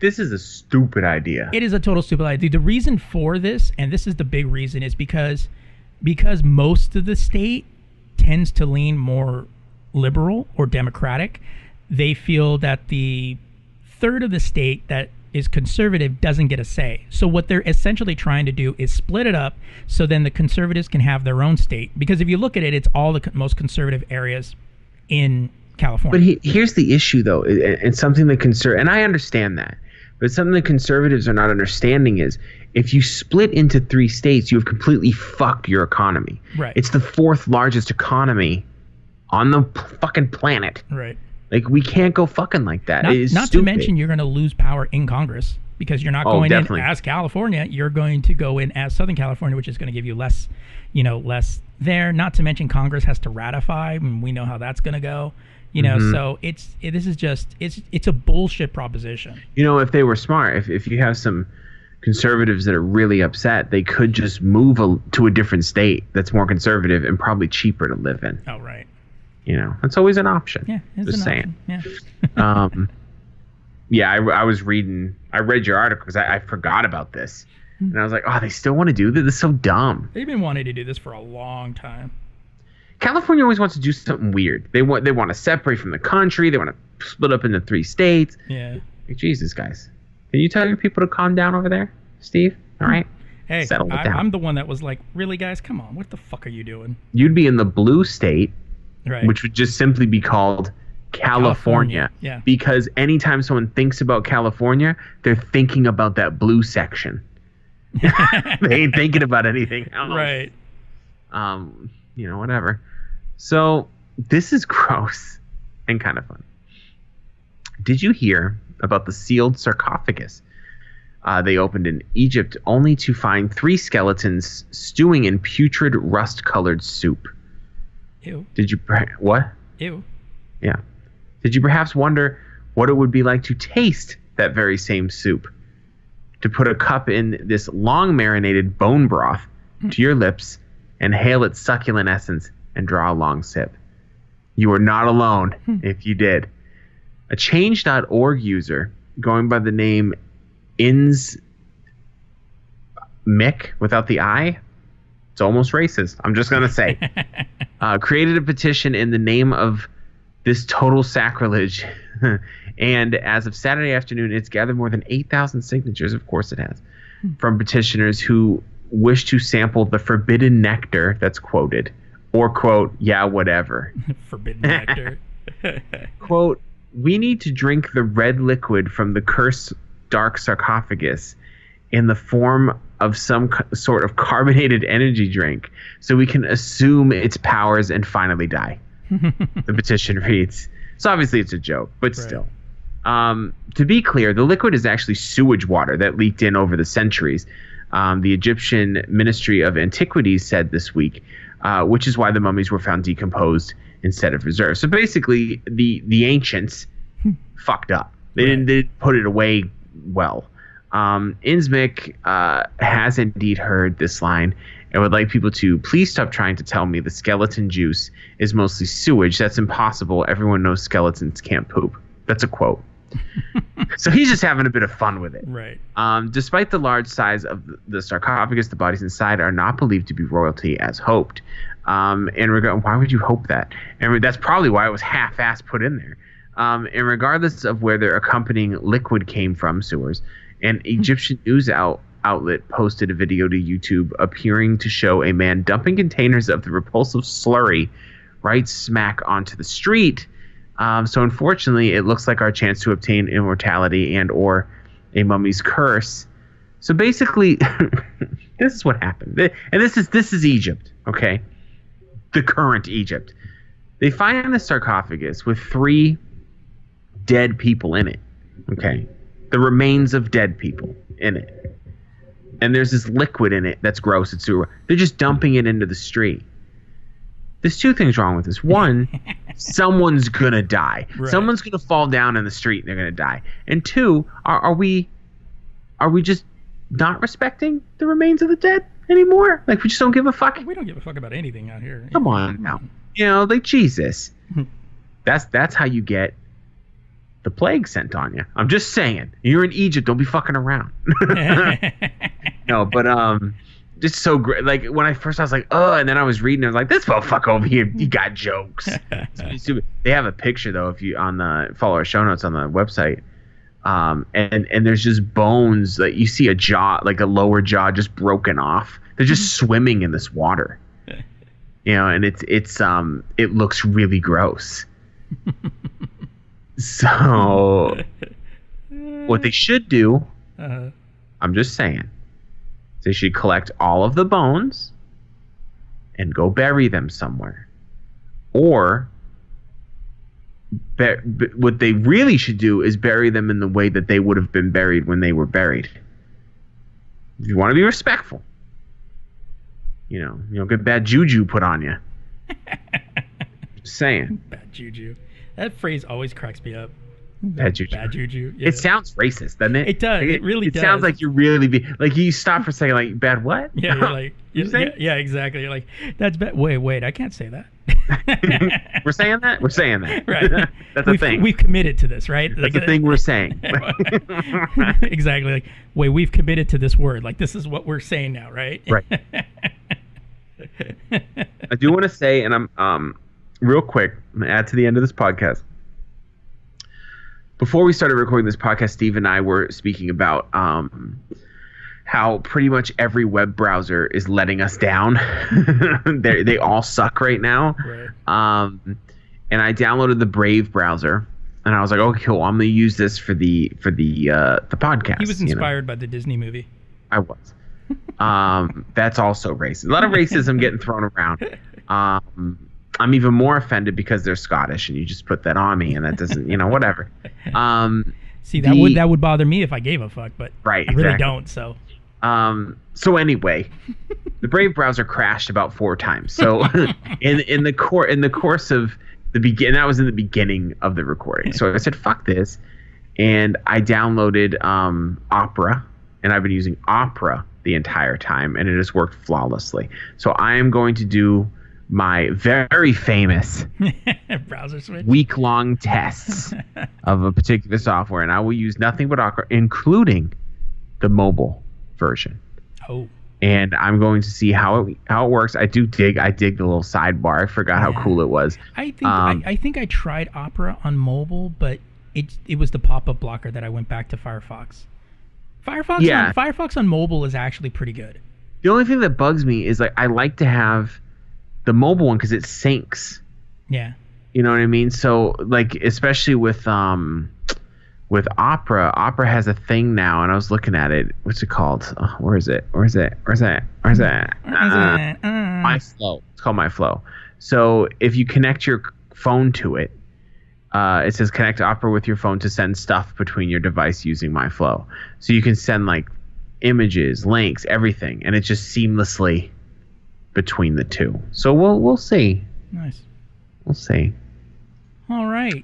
This is a stupid idea. It is a total stupid idea. The reason for this, and this is the big reason, is because most of the state tends to lean more liberal or democratic. They feel that the third of the state that is conservative doesn't get a say. So what they're essentially trying to do is split it up so then the conservatives can have their own state. Because if you look at it, it's all the most conservative areas in California. But here's the issue, though, and something that and I understand that. But something the conservatives are not understanding is if you split into three states, you have completely fucked your economy. Right. It's the 4th largest economy on the fucking planet. Right. Like, we can't go fucking like that. Not to mention you're going to lose power in Congress because you're not going in as California. You're going to go in as Southern California, which is going to give you less there. Not to mention Congress has to ratify, and we know how that's going to go. You know, so it's a bullshit proposition. You know, if they were smart, if you have some conservatives that are really upset, they could just move to a different state that's more conservative and probably cheaper to live in. Oh, right. You know, that's always an option. Yeah, it's just an option. Yeah. I read your article because I forgot about this, and I was like, oh, they still want to do this? This is so dumb. They've been wanting to do this for a long time. California always wants to do something weird. They want to separate from the country. They want to split up into 3 states. Yeah. Like, Jesus, guys. Can you tell your people to calm down over there, Steve? All right? Hey, settle it down. I'm the one that was like, really, guys? Come on. What the fuck are you doing? You'd be in the blue state, right, which would just simply be called California. Yeah. Because anytime someone thinks about California, they're thinking about that blue section. They ain't thinking about anything else. Right. You know, whatever. So this is gross and kind of fun. Did you hear about the sealed sarcophagus they opened in Egypt only to find 3 skeletons stewing in putrid rust-colored soup? Ew. Ew. Yeah. Did you perhaps wonder what it would be like to taste that very same soup? To put a cup in this long marinated bone broth to your lips and inhale its succulent essence and draw a long sip. You are not alone if you did. A Change.org user going by the name Inns Mick without the I. It's almost racist. I'm just going to say. Created a petition in the name of this total sacrilege. And as of Saturday afternoon, it's gathered more than 8,000 signatures. Of course it has. From petitioners who wish to sample the forbidden nectar that's quoted. Or quote, yeah, whatever. Forbidden nectar. Quote, we need to drink the red liquid from the cursed dark sarcophagus in the form of some sort of carbonated energy drink so we can assume its powers and finally die. The petition reads. So obviously it's a joke, but still. To be clear, the liquid is actually sewage water that leaked in over the centuries. The Egyptian Ministry of Antiquities said this week, which is why the mummies were found decomposed instead of reserved. So basically, the ancients fucked up. They didn't put it away well. Innsmick has indeed heard this line and would like people to please stop trying to tell me the skeleton juice is mostly sewage. That's impossible. Everyone knows skeletons can't poop. That's a quote. So he's just having a bit of fun with it. Right. Despite the large size of the sarcophagus, the bodies inside are not believed to be royalty as hoped. Why would you hope that? And that's probably why it was half-assed put in there. And regardless of where their accompanying liquid came from, sewers, an Egyptian news outlet posted a video to YouTube appearing to show a man dumping containers of the repulsive slurry right smack onto the street. So unfortunately, it looks like our chance to obtain immortality and or a mummy's curse. So basically, this is what happened. And this is Egypt, okay? The current Egypt. They find the sarcophagus with 3 dead people in it, okay? The remains of dead people in it. And there's this liquid in it that's gross. It's sewer. They're just dumping it into the street. There's 2 things wrong with this. One, someone's going to die. Right. Someone's going to fall down in the street and they're going to die. And 2, are we just not respecting the remains of the dead anymore? Like, we just don't give a fuck? We don't give a fuck about anything out here. Come on now. You know, like, Jesus. That's how you get the plague sent on you. I'm just saying. You're in Egypt. Don't be fucking around. No, but... It's so great. Like, when I was like, oh, and then I was reading. I was like, this motherfucker over here, he got jokes. Stupid. They have a picture, though, if you on the follow our show notes on the website. And there's just bones. Like, you see a jaw, like a lower jaw just broken off. They're just swimming in this water. You know, and it looks really gross. So what they should do, I'm just saying. They should collect all of the bones and go bury them somewhere. Or what they really should do is bury them in the way that they would have been buried when they were buried. If you want to be respectful, you don't get bad juju put on you. Just saying. Bad juju. That phrase always cracks me up. Bad juju. Bad juju. Yeah. It sounds racist, doesn't it? It does. It really does. It sounds like you're really like you stop for a second, like bad what? Yeah, you're like yeah, exactly. You're like that's bad. Wait, I can't say that. We're saying that. We're saying that. Right. That's a thing. We've committed to this, right? That's the thing we're saying. Exactly. Like wait, we've committed to this word. Like this is what we're saying now, right? Right. I do want to say, and I'm real quick, I'm gonna add to the end of this podcast. Before we started recording this podcast, Steve and I were speaking about how pretty much every web browser is letting us down. They all suck right now. Right. And I downloaded the Brave browser, and I was like, "Okay, cool, I'm gonna use this for the podcast." He was inspired by the Disney movie. I was. That's also racist. A lot of racism getting thrown around. I'm even more offended because they're Scottish, and you just put that on me, and that doesn't, whatever. See, that would bother me if I gave a fuck, but right, I really don't. So, so anyway, the Brave browser crashed about 4 times. So, in the course of the beginning, that was in the beginning of the recording. So I said, "Fuck this," and I downloaded Opera, and I've been using Opera the entire time, and it has worked flawlessly. So I am going to do my very famous browser switch week-long tests of a particular software, and I will use nothing but Aqua, including the mobile version. Oh. And I'm going to see how it works. I dig the little sidebar. I forgot how cool it was. I think I tried Opera on mobile, but it was the pop-up blocker that I went back to Firefox. Firefox on mobile is actually pretty good. The only thing that bugs me is I like to have the mobile one because it syncs. Yeah. You know what I mean? So especially with Opera has a thing now, and I was looking at it. What's it called? Oh, where is it? Where is it? Where is it? Where is it? MyFlow. It's called MyFlow. So if you connect your phone to it, it says connect Opera with your phone to send stuff between your device using MyFlow. So you can send images, links, everything, and it just seamlessly between the two. So we'll see. Nice. We'll see. All right.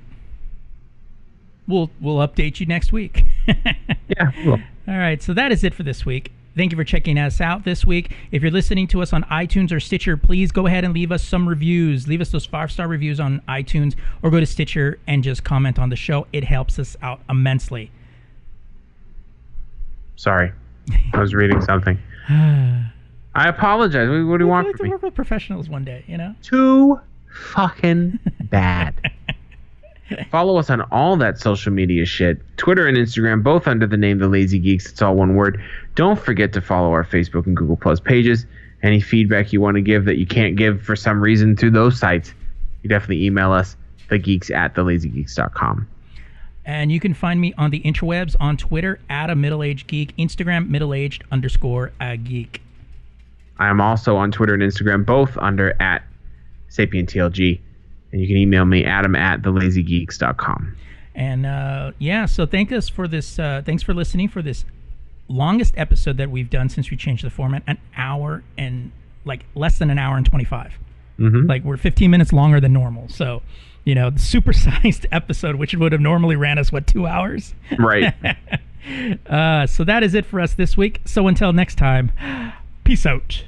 We'll update you next week. Yeah, cool. All right, so that is it for this week. Thank you for checking us out this week. If you're listening to us on iTunes or Stitcher, please go ahead and leave us some reviews. Leave us those 5-star reviews on iTunes or go to Stitcher and just comment on the show. It helps us out immensely. Sorry. I was reading something. I apologize. What do you want from me? We'd like to work with professionals one day, you know? Too fucking bad. Follow us on all that social media shit. Twitter and Instagram, both under the name The Lazy Geeks. It's all one word. Don't forget to follow our Facebook and Google Plus pages. Any feedback you want to give that you can't give for some reason through those sites, you definitely email us, thegeeks@thelazygeeks.com. And you can find me on the interwebs on Twitter, @middleagegeek, Instagram, middleaged_geek. I am also on Twitter and Instagram, both under @SapientTLG. And you can email me, adam@thelazygeeks.com. And, so thanks for listening for this longest episode that we've done since we changed the format, an hour and, less than an hour and 25. Mm-hmm. We're 15 minutes longer than normal. So, the supersized episode, which would have normally ran us, 2 hours? Right. So that is it for us this week. So until next time, peace out.